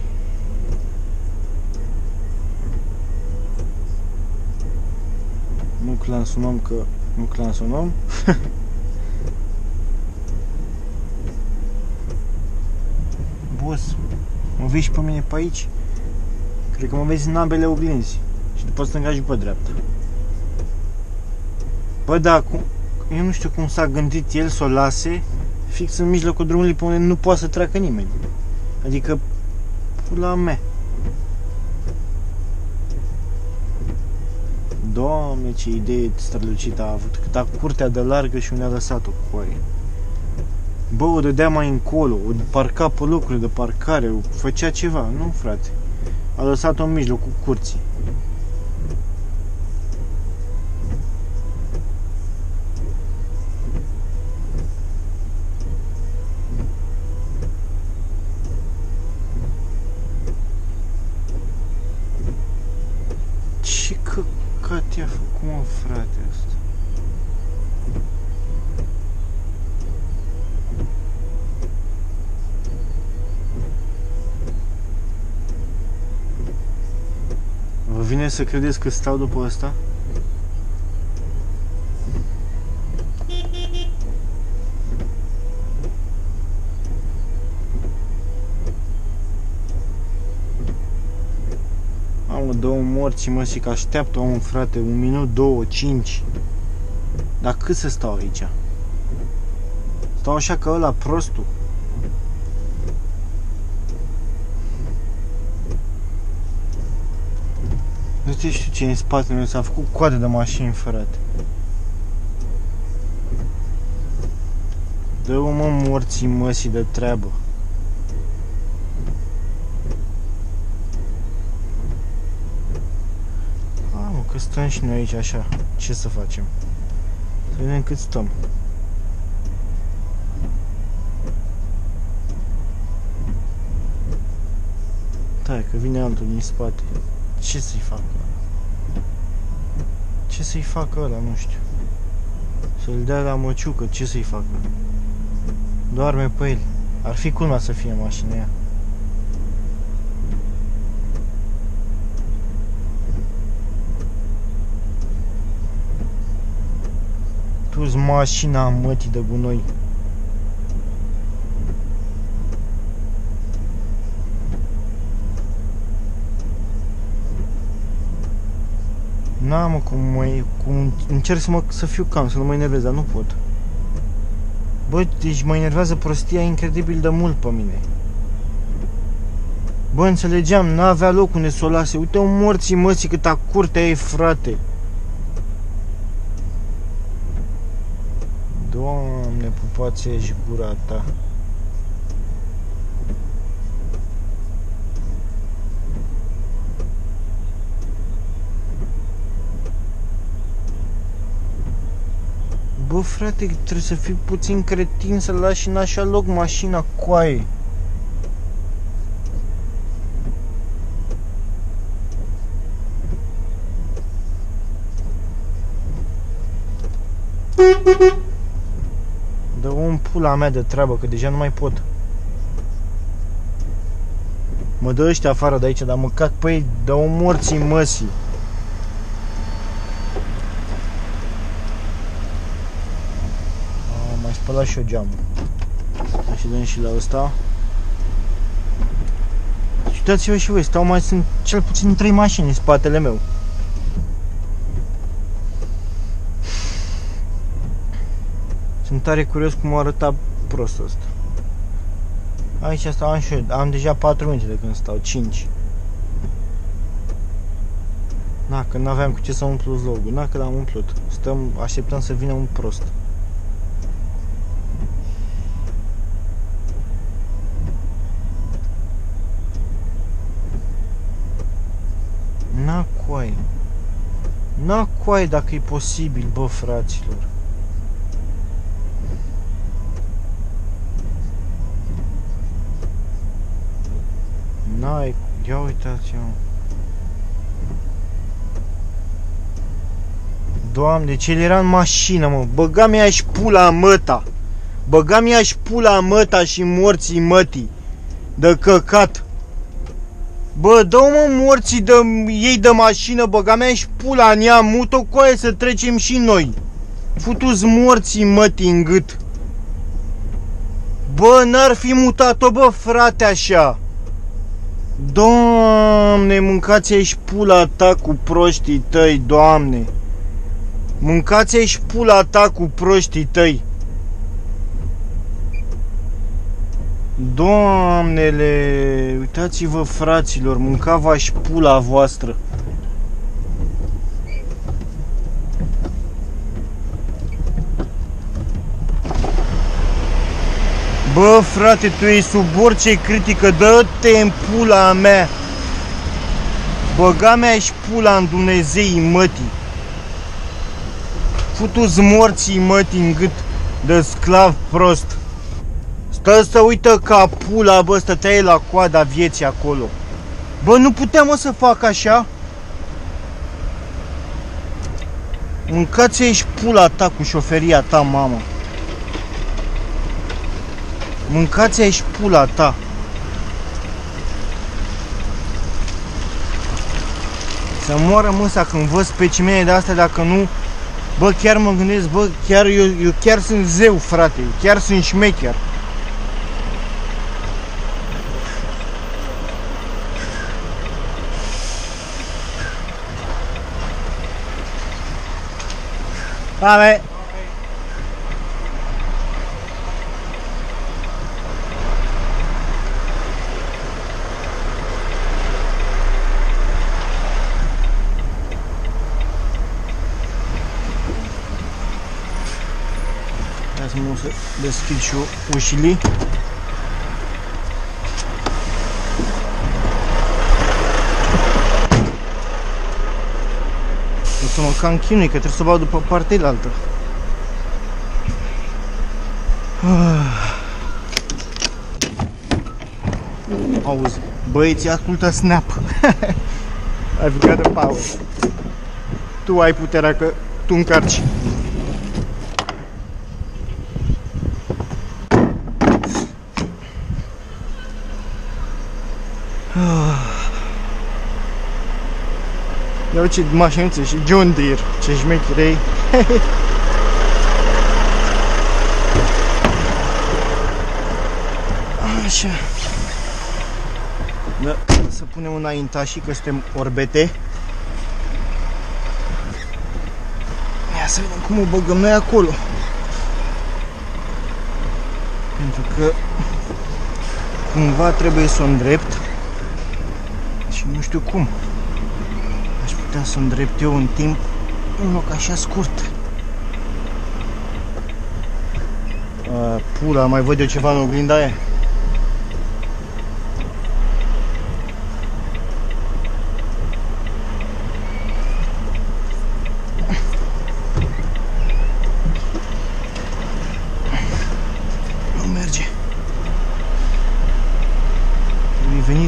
Nu clansonăm că... Nu clansonăm. Boss, mă vezi și pe mine pe aici? Cred că mă vezi în ambele oglinzi. Și după stânga și pe dreapta. Bă, da, cum... eu nu știu cum s-a gândit el să o lase fix în mijlocul drumului pe unde nu poate să treacă nimeni. Adică, pula mea. Doamne, ce idee strălucită a avut. Cât a curtea de largă și unde a lăsat-o cu aia. Bă, o dădea mai încolo, o parca pe locuri de parcare, o făcea ceva, nu, frate? A lăsat-o în mijlocul curții. Ce căcat i-a făcut, mă, frate, ăsta? Vine să credeți că stau după asta? Am două morți, mă, și că așteaptă omul, frate, un minut, două, cinci. Dar cât să stau aici? Stau așa ca ăla, prostul. Nu știu ce e în spatele meu, s-a făcut coadă de mașini, frate. Dă-o, mă, morții măsii de treabă. A, mă, că stăm și noi aici așa. Ce să facem? Să vedem cât stăm. Stai că vine altul din spate. Ce să-i fac ăla? Ce să-i fac ăla? Nu știu. Să-l dea la măciucă, ce să-i fac ăla? Doarme pe el. Ar fi cum să fie mașina aia. Tu-s mașina mătii de gunoi. N-am cum mai, cum încerc să, mă, să fiu calm, să nu mă enervez, dar nu pot. Bă, deci mă enervează prostia incredibil de mult pe mine. Bă, înțelegeam, n-avea loc unde s-o lase. Uite o morții măsii câta curtea ei, frate. Doamne, pupație și gura ta. Bă, frate, trebuie să fii puțin cretin să lași în așa loc mașina, coaie. Dă-o în pula mea de treabă, că deja nu mai pot. Mă dă ăștia afară de aici, dar mă cac pe ei, dă-o morții măsii. Mă las și eu geamul. Așa dăm și la ăsta. Și uitați-vă și voi, stau mai, sunt cel puțin trei mașini în spatele meu. Sunt tare curios cum arăta prost ăsta. Aici stau, am și eu, am deja patru minute de când stau, cinci. Na, că n-aveam cu ce să umplu vlogul, na, că l-am umplut. Stăm, așteptăm să vină un prost. N-acoaie, n-acoaie dacă e posibil, bă, fraților. N-ai, ia uitați-o. Doamne, ce el era în mașină, mă, băgam ea și pula măta. Băgam ea și pula măta și morții mătii de căcat. Bă, dă-mă morții de ei de mașină, băga mea și pula în ea, mut-o coaie să trecem și noi. Futu-ți morții mătii în gât. Bă, n-ar fi mutat-o, bă, frate, așa. Doamne, mâncați-ai și pula ta cu proștii tăi, Doamne. Mâncați-ai și pula ta cu proștii tăi. Doamnele, uitați-vă, fraților, mâncava și pula voastră. Bă, frate, tu ești sub orice critică, dă-te în pula mea. Băga mea și pula în Dumnezeii mătii. Futu-ți morții mătii în gât de sclav prost. Stă să uită ca pula, bă, stăteai la coada vieții acolo. Bă, nu puteam, mă, să fac așa? Mâncați-ai și pula ta cu șoferia ta, mamă. Mâncați-ai și pula ta. Să moară măsa când văd specimene de astea, dacă nu... Bă, chiar mă gândesc, bă, chiar eu, eu chiar sunt zeu, frate, eu chiar sunt șmecher. Vale. Lasă-mă să deschid și ușile. Să mă cam chinui, că trebuie să o bag după partea cealaltă. auzi. Băieții ascultă Snap. Ai văzut de pauză. Tu ai puterea că tu încarci. Ia uite ce mașinuțe și John Deere, ce șmechirei. Așa. Da, să punem înaintașii că suntem orbete. Ia să vedem cum o băgăm noi acolo. Pentru că cumva trebuie să o îndrept. Și nu știu cum. Aș putea să o îndrept eu în timp, în loc așa scurt. A, pula, mai văd eu ceva în oglinda aia?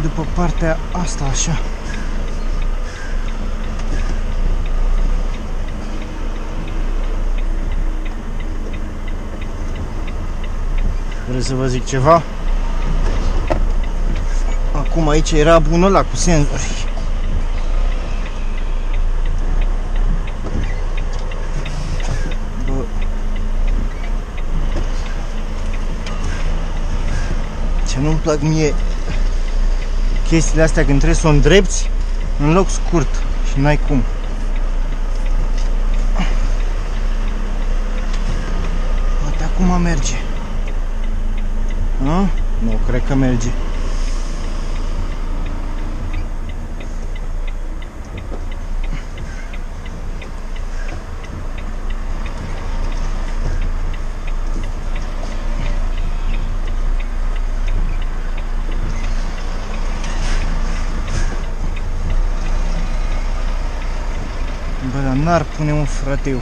După partea asta, așa. Vreți să vă zic ceva? Acum aici era bunul ăla cu senzori. Bă. Ce nu-mi plac mie chestiile astea când trebuie să o îndrepti în loc scurt și n-ai cum. Poate acum merge. A? Nu, cred că merge. N-ar pune un frateu.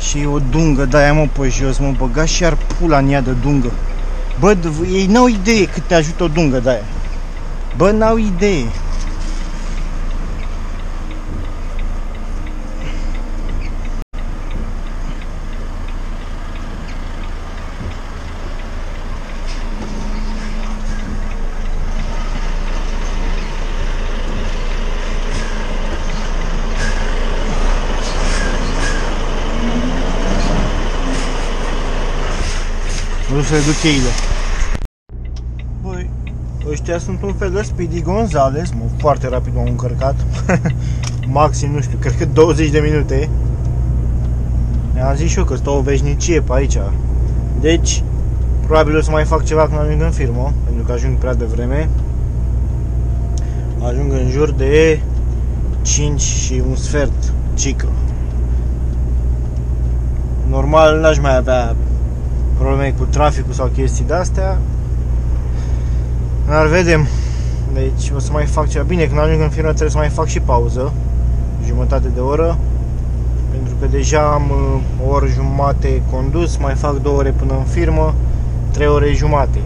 Și e o dungă, da, mă, pe jos, mă băga și ar pula în ea de dungă. Bă, ei n-au idee cât te ajută o dungă de aia. Bă, n-au idee. Nu se duc cheile. Băi, ăștia sunt un fel de Speedy Gonzales. Mă, foarte rapid m-am încărcat. Maxim, nu știu, cred că douăzeci de minute. Ne-am zis și eu că stau o veșnicie pe aici. Deci, probabil o să mai fac ceva când ajung în firmă, pentru că ajung prea devreme. Ajung în jur de cinci și un sfert, cică. Normal, n-aș mai avea probleme cu traficul sau chestii de-astea. Dar vedem. Deci o să mai fac ceva. Bine, când ajung în firmă trebuie să mai fac și pauză, jumătate de oră, pentru că deja am o oră jumate condus. Mai fac două ore până în firmă, trei ore jumate.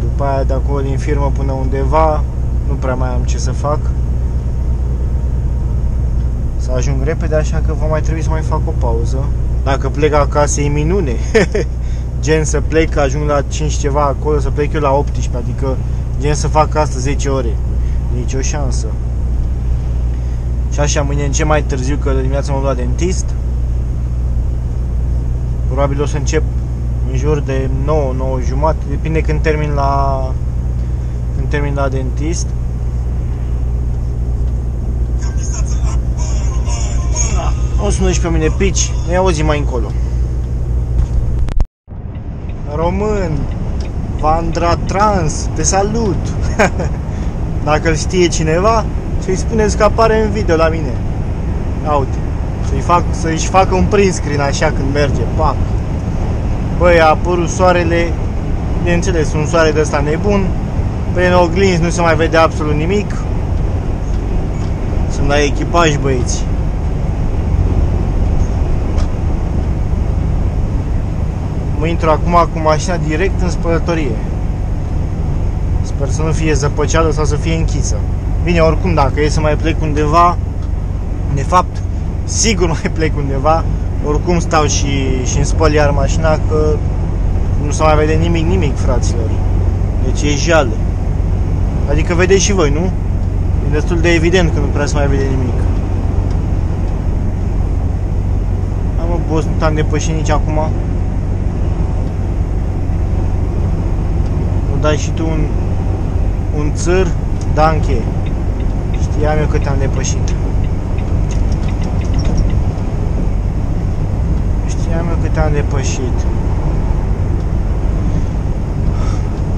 După aia de acolo din firmă până undeva nu prea mai am ce să fac. Să ajung repede, așa că va mai trebui să mai fac o pauză. Dacă plec acasă e minune. Gen să plec, ajung la cinci ceva acolo, să plec eu la optsprezece, adică gen să fac asta zece ore. Nici o șansă. Și așa mâine în ce mai târziu, că de dimineața mă duc la dentist. Probabil o să încep în jur de nouă, nouă jumate, depinde când termin la când termin la dentist. O să nu-și pe mine pici, ne auzi mai încolo. Român, Vandra Trans, te salut! Dacă îl știe cineva, să-i spuneți că apare în video la mine. Aute, să-i fac, să-și facă un print screen așa când merge, pac. Băi, a apărut soarele, bineînțeles, un soare de ăsta nebun. Prin oglinzi nu se mai vede absolut nimic. Sunt la echipaj, băieți. Mă intru acum cu mașina direct în spălătorie. Sper să nu fie zăpăceală sau să fie închisă. Bine, oricum, dacă e să mai plec undeva, de fapt, sigur mai plec undeva, oricum stau și, și îmi spăl iar mașina, că nu se mai vede nimic, nimic, fraților. Deci e jală. Adică vedeți și voi, nu? E destul de evident că nu prea se mai vede nimic. Am mă, boss, nu te-am depășit nici acum. Nu dai și tu un, un țăr, da, încheie. Știam eu că te-am depășit. Știam eu că te-am depășit.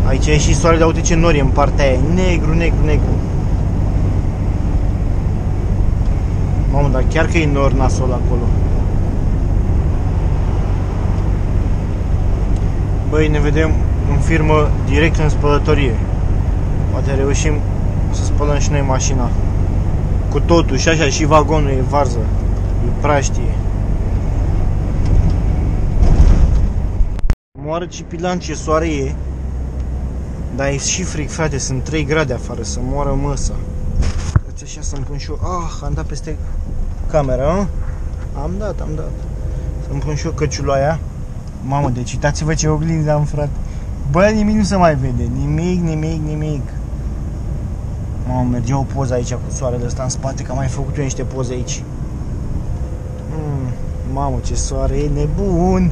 Aici e și soare, dar uite ce nori în partea aia. Negru, negru, negru. Mamă, dar chiar că e nor nasol acolo. Băi, ne vedem în firmă direct în spălătorie. Poate reușim să spălăm și noi mașina. Cu totul, și așa, și vagonul e varză. E praștie. Moară ce pilan, ce soare e. Dar e și fric, frate, sunt trei grade afară, să moară măsa. Deci așa să-mi pun și eu, ah, am dat peste camera, nu? Am dat, am dat. Să-mi pun și eu căciuloaia. Mamă, deci uitați-vă ce oglindă am, frate. Bă, nimic nu se mai vede, nimic, nimic, nimic. Mamă, mergea o poză aici cu soarele ăsta în spate, că am mai făcut eu niște poze aici. Mm, mamă, ce soare, e nebun.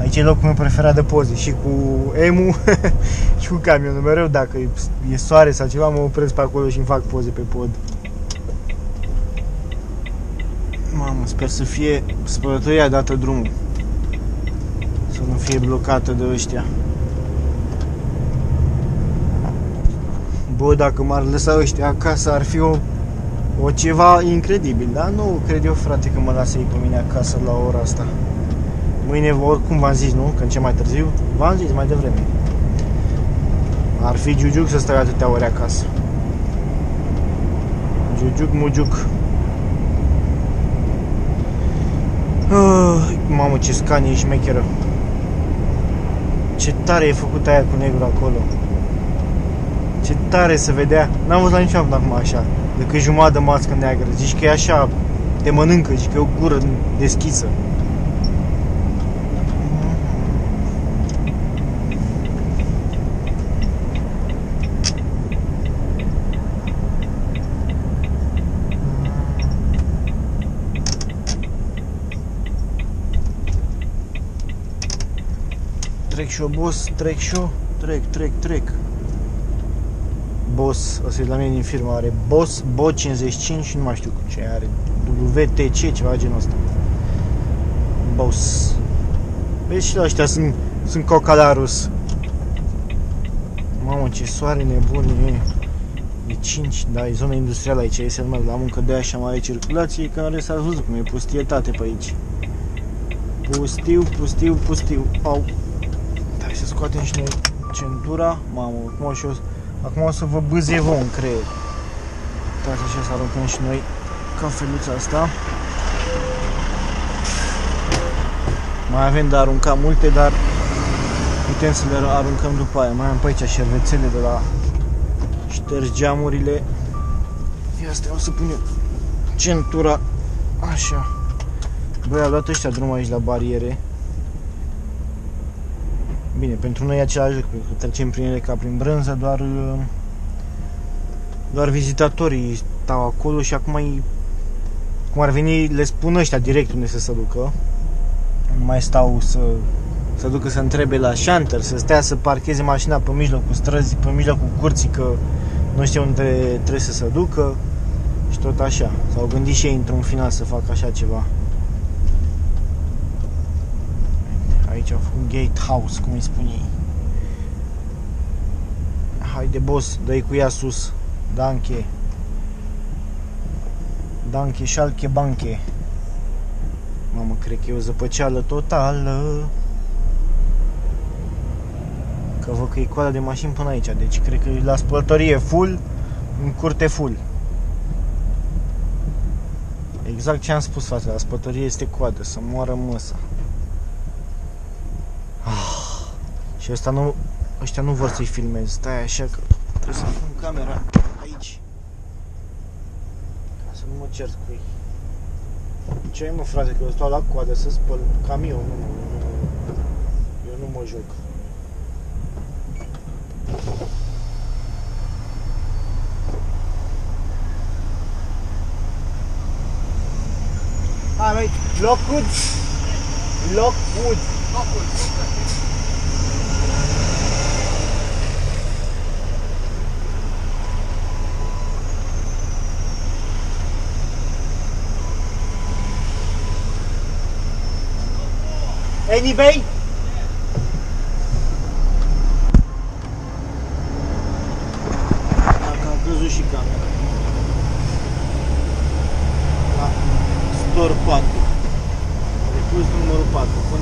Aici e locul meu preferat de poze, și cu emu și cu camionul. Mereu dacă e soare sau ceva, mă opresc pe acolo și îmi fac poze pe pod. Mamă, sper să fie spălătoria dată drumul, să nu fie blocată de ăștia. Bă, dacă m-ar lăsa ăștia acasă, ar fi o, o ceva incredibil, dar nu cred eu, frate, că mă lasă ei pe mine acasă la ora asta. Mâine, oricum v-am zis, nu? Când ce mai târziu? V-am zis mai devreme. Ar fi giugiuc să stai atâtea ori acasă. Giugiuc, mugiuc. Uh, mamă, ce scanie și șmecheră. Ce tare e făcut aia cu negru acolo. Ce tare se vedea. N-am văzut la niciun până acum așa, decât jumătate de mască neagră. Zici că e așa, te mănâncă, zici că e o gură deschisă. Trec și eu, boss, trec și eu, trec, trec, trec. Boss, ăsta e la mine din firmă, are boss, B O cincizeci și cinci și nu mai știu ce are, W T C, ceva genul ăsta. Boss. Vezi și la ăștia sunt, sunt cocalarus. Mamă, ce soare nebun e. E cinci, dar e zona industrială aici, este numai la muncă, de așa mai are circulație, care s-a văzut cum e pustietate pe aici. Pustiu, pustiu, pustiu, au. Să scoatem și noi centura. Mamă, acum, și o, acum o să vă bâzie vouă în creier. Uitați așa, să aruncăm și noi cafeluța asta. Mai avem de aruncat multe, dar putem să le aruncăm după aia. Mai am pe aici șervețele de la ștergi geamurile. Ia stai, o să pun eu centura. Așa. Băi, au luat ăștia drumul aici la bariere. Bine, pentru noi e același lucru, că trecem prin ele ca prin brânză, doar doar vizitatorii stau acolo și acum ei, cum ar veni, le spun ăștia direct unde să se ducă. Nu mai stau să se ducă să întrebe la șanter, să stea să parcheze mașina pe mijlocul străzii, pe mijlocul curții, că nu știu unde trebuie să se ducă și tot așa. S-au gândit și ei într-un final să facă așa ceva. Aici au făcut gatehouse, cum îi spun ei. Haide, boss, dă-i cu ea sus. Danke. Danke, șalche, banche. Mamă, cred că e o zăpăceală totală. Că văd că e coada de mașini până aici. Deci cred că e la spălătorie full, în curte full. Exact ce am spus, frate, la spălătorie este coadă, să moară măsa. Și ăsta nu, Ăștia nu vor să-i filmez. Stai așa că trebuie să pun camera aici, ca să nu mă cert cu ei. Ce ai, mă, frate, că eu stau la coadă să spăl camionul, nu, eu nu mă joc. Hai, măi, Lockwood! Lockwood! Lockwood! Anybody?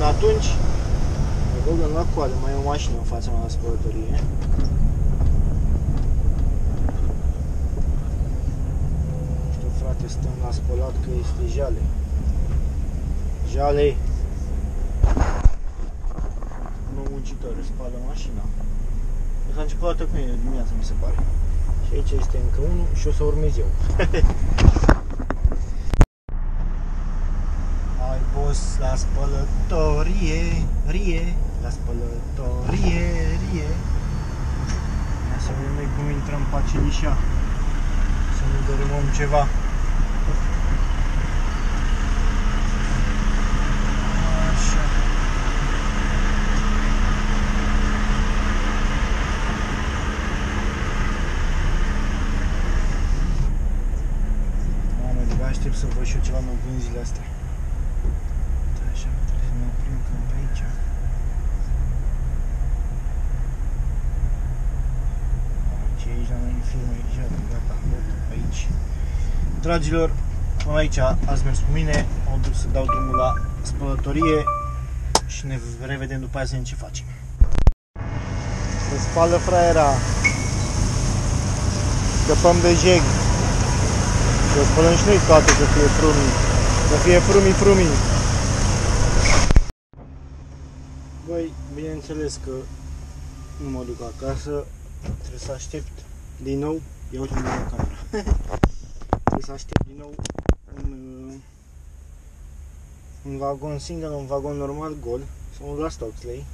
Atunci, mă rog, am luat coadă, mai e o mașină în fața mea la spălătorie. Nu știu, frate, stăm la spălat că este jale. Jale! Nu muncitoare, spală mașina. S-a început toată cu mine dimineața, mi se pare. Și aici este încă unul și o să urmez eu. La spălătorie, rie, la spălătorie, rie. Ia să vedem noi cum intrăm pe acelișa, să nu dărâmăm ceva. Așa. Mamă, de-abia aștept să văd și eu ceva nou din zilele astea. Dragilor, până aici ați mers cu mine, mă duc să dau drumul la spălătorie și ne revedem după aia să vedem ce facem. Se spală fraiera, scăpăm de jeg, să spălăm și noi toate, să fie frumii, să fie frumii frumii. Băi, bineînțeles că nu mă duc acasă, trebuie să aștept din nou, ia uite-mi la camera. Să aștept din nou un, un vagon single, un vagon normal gol, sau un last Oxley.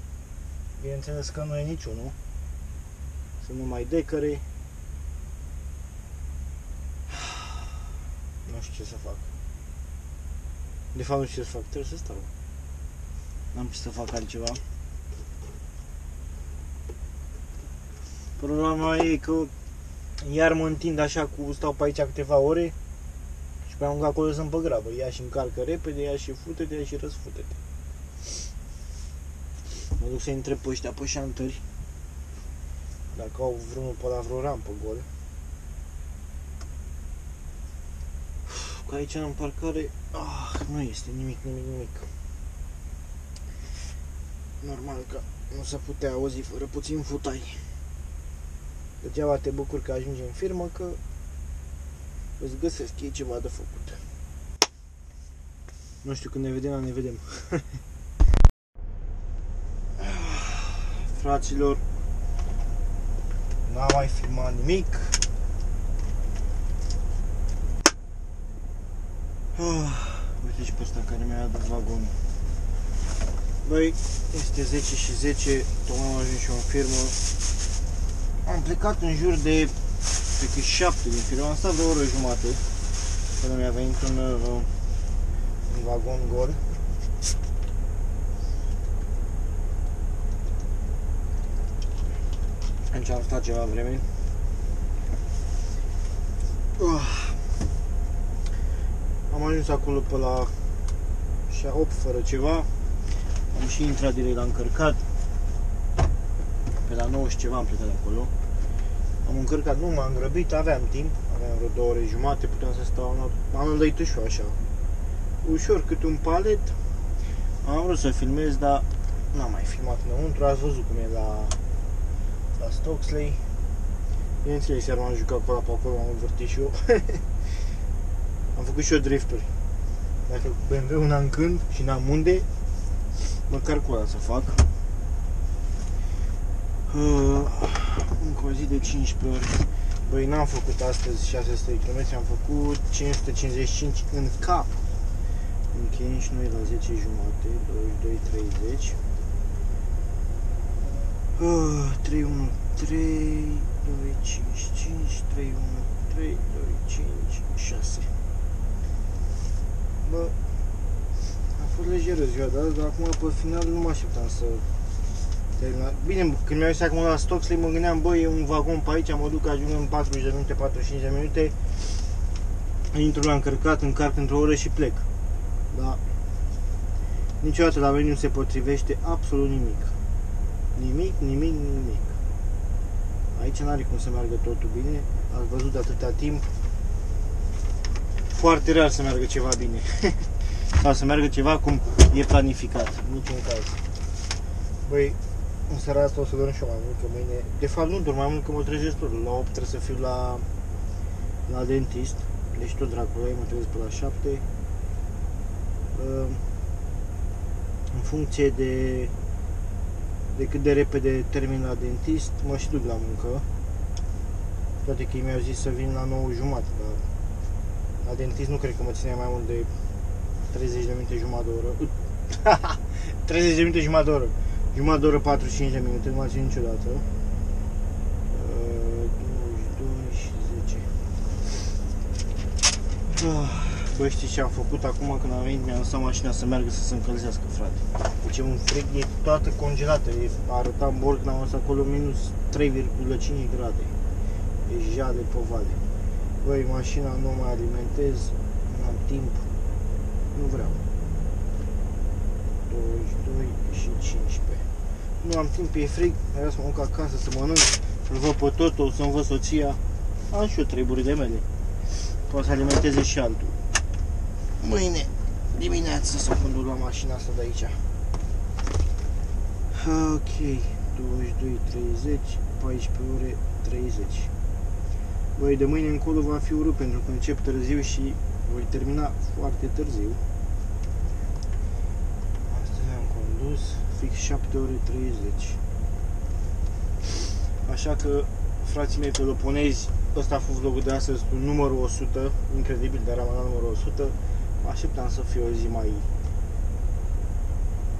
Bineînțeles că nu e niciunul, sunt numai decăre. Nu știu ce să fac. De fapt nu știu ce să fac, trebuie să stau. N-am ce să fac altceva. Problema e că iar mă întind așa cu, stau pe aici câteva ore și pe unul acolo sunt pe grabă. Ea și încarcă repede, ea și fute-te, ea și răsfute-te. Mă duc să-i întreb pe ăștia, pe șantări, dacă au vreunul pe la vreo rampă gol. Că aici în parcare, ah, nu este nimic, nimic, nimic. Normal că nu se putea auzi fără puțin futai. Degeaba te bucuri că ajungi în firmă, că îți găsesc ei ceva de făcut. Nu știu, când ne vedem, la ne vedem. Fraților, n-am mai filmat nimic. Uh, uite și pe ăsta care mi-a dat vagonul. Băi, este zece și zece, tocmai am ajuns și eu în firmă. Am plecat în jur de, cred că șapte din firmă, am stat de o oră jumate până mi-a venit un, un vagon gol. Aici am stat ceva vreme. Am ajuns acolo pe la opt fără ceva, am și intrat direct la încărcat. Pe la nouă și ceva am plecat de acolo. Am încărcat, nu m-am grăbit, aveam timp, aveam vreo două ore jumate, puteam să stau în auto. Am lăit ușor așa, ușor, cât un palet. Am vrut să filmez, dar n-am mai filmat înăuntru, ați văzut cum e la, la Stocksley. Bineînțeles, iar m-am jucat acolo, pe acolo, m-am învârtit și eu. Am făcut și eu drifturi. Dacă cu B M W n-am când și n-am unde, măcar cu ăla să fac. uh, încă o zi de cincisprezece ore. Băi, n-am făcut astăzi șase sute de kilometri, am făcut cinci sute cincizeci și cinci în cap. Încheiem și noi la zece jumate, douăzeci și doi treizeci. trei unu trei, doi cinci cinci, trei unu trei, doi cinci șase. Bă, a fost lejeră ziua de azi, dar acum pe final nu mă așteptam să terminat. Bine, când mi-au ieșit acum la Stopsley, mă gândeam, bă, e un vagon pe aici, mă duc, ajung în patruzeci de minute, patruzeci și cinci de minute, intru la încărcat, încarc într-o oră și plec. Dar niciodată la meniu nu se potrivește absolut nimic. Nimic, nimic, nimic. Aici n-are cum să meargă totul bine. Ați văzut de atâta timp. Foarte rar să meargă ceva bine. Sau să meargă ceva cum e planificat. Niciun caz. Băi, în seara asta o să dorm și eu mai mult, că mâine... De fapt nu dorm mai mult, că mă trezesc tot. La opt trebuie să fiu la, la dentist. Deci tot dracul ei, mă trezesc pe la șapte. În funcție de... de cât de repede termin la dentist, mă și duc la muncă. Toate că ei mi-au zis să vin la nouă jumate, dar la dentist nu cred că mă ține mai mult de treizeci de minute, jumătate de oră. treizeci de minute, jumătate de oră. Jumătate de oră, patruzeci și cinci de minute, nu m-a ținut niciodată. douăzeci și doi și zece. Bă, știți ce am făcut acum când am venit? Mi-am lăsat mașina să meargă să se încălzească, frate. Deci e un frig, e toată congelată. E, arătam bord, n-am ajuns acolo minus trei virgulă cinci grade. E jale de povale. Băi, mașina nu mai alimentez, nu am timp, nu vreau. douăzeci și doi și cincisprezece. Nu am timp, e frig, vreau să mă duc acasă să mănânc, să-l văd pe totul, să-mi văd soția. Am și eu treburi de mele. Poate să alimenteze și altul. Mâine dimineața să conduc la mașina asta de aici. Ok, douăzeci și doi treizeci, paisprezece ore treizeci. Băi, de mâine încolo va fi urât pentru că încep târziu și voi termina foarte târziu. Astăzi am condus fix șapte ore treizeci. Așa că, frații mei peloponezi, ăsta a fost vlogul de astăzi cu numărul o sută. Incredibil, dar am dat numărul o sută. Așteptam să fie o zi mai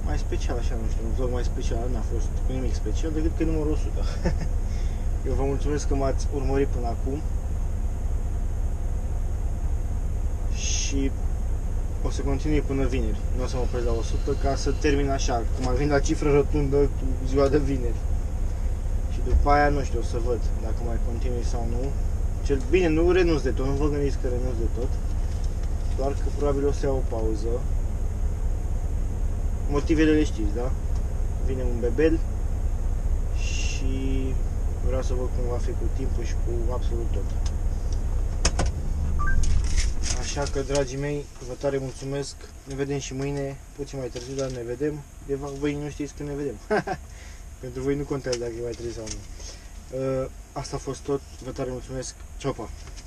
mai special, așa, nu știu, un vlog mai special, n-a fost nimic special decât că numărul o sută. Eu vă mulțumesc că m-ați urmărit până acum și o să continui până vineri, nu o să mă opresc la o sută ca să termin așa, cum ar veni la cifră rotundă cu ziua de vineri. Și după aia, nu știu, o să văd dacă mai continui sau nu. Cel bine, nu renunț de tot, nu vă gândiți că renunț de tot. Doar că probabil o să iau o pauză. Motivele le știți, da? Vine un bebel și vreau să văd cum va fi cu timpul și cu absolut tot. Așa că, dragii mei, vă tare mulțumesc. Ne vedem și mâine, puțin mai târziu, dar ne vedem. De fapt, voi nu știți când ne vedem. Pentru voi nu contează dacă e mai târziu sau nu. Asta a fost tot. Vă tare mulțumesc. Ciao, pa!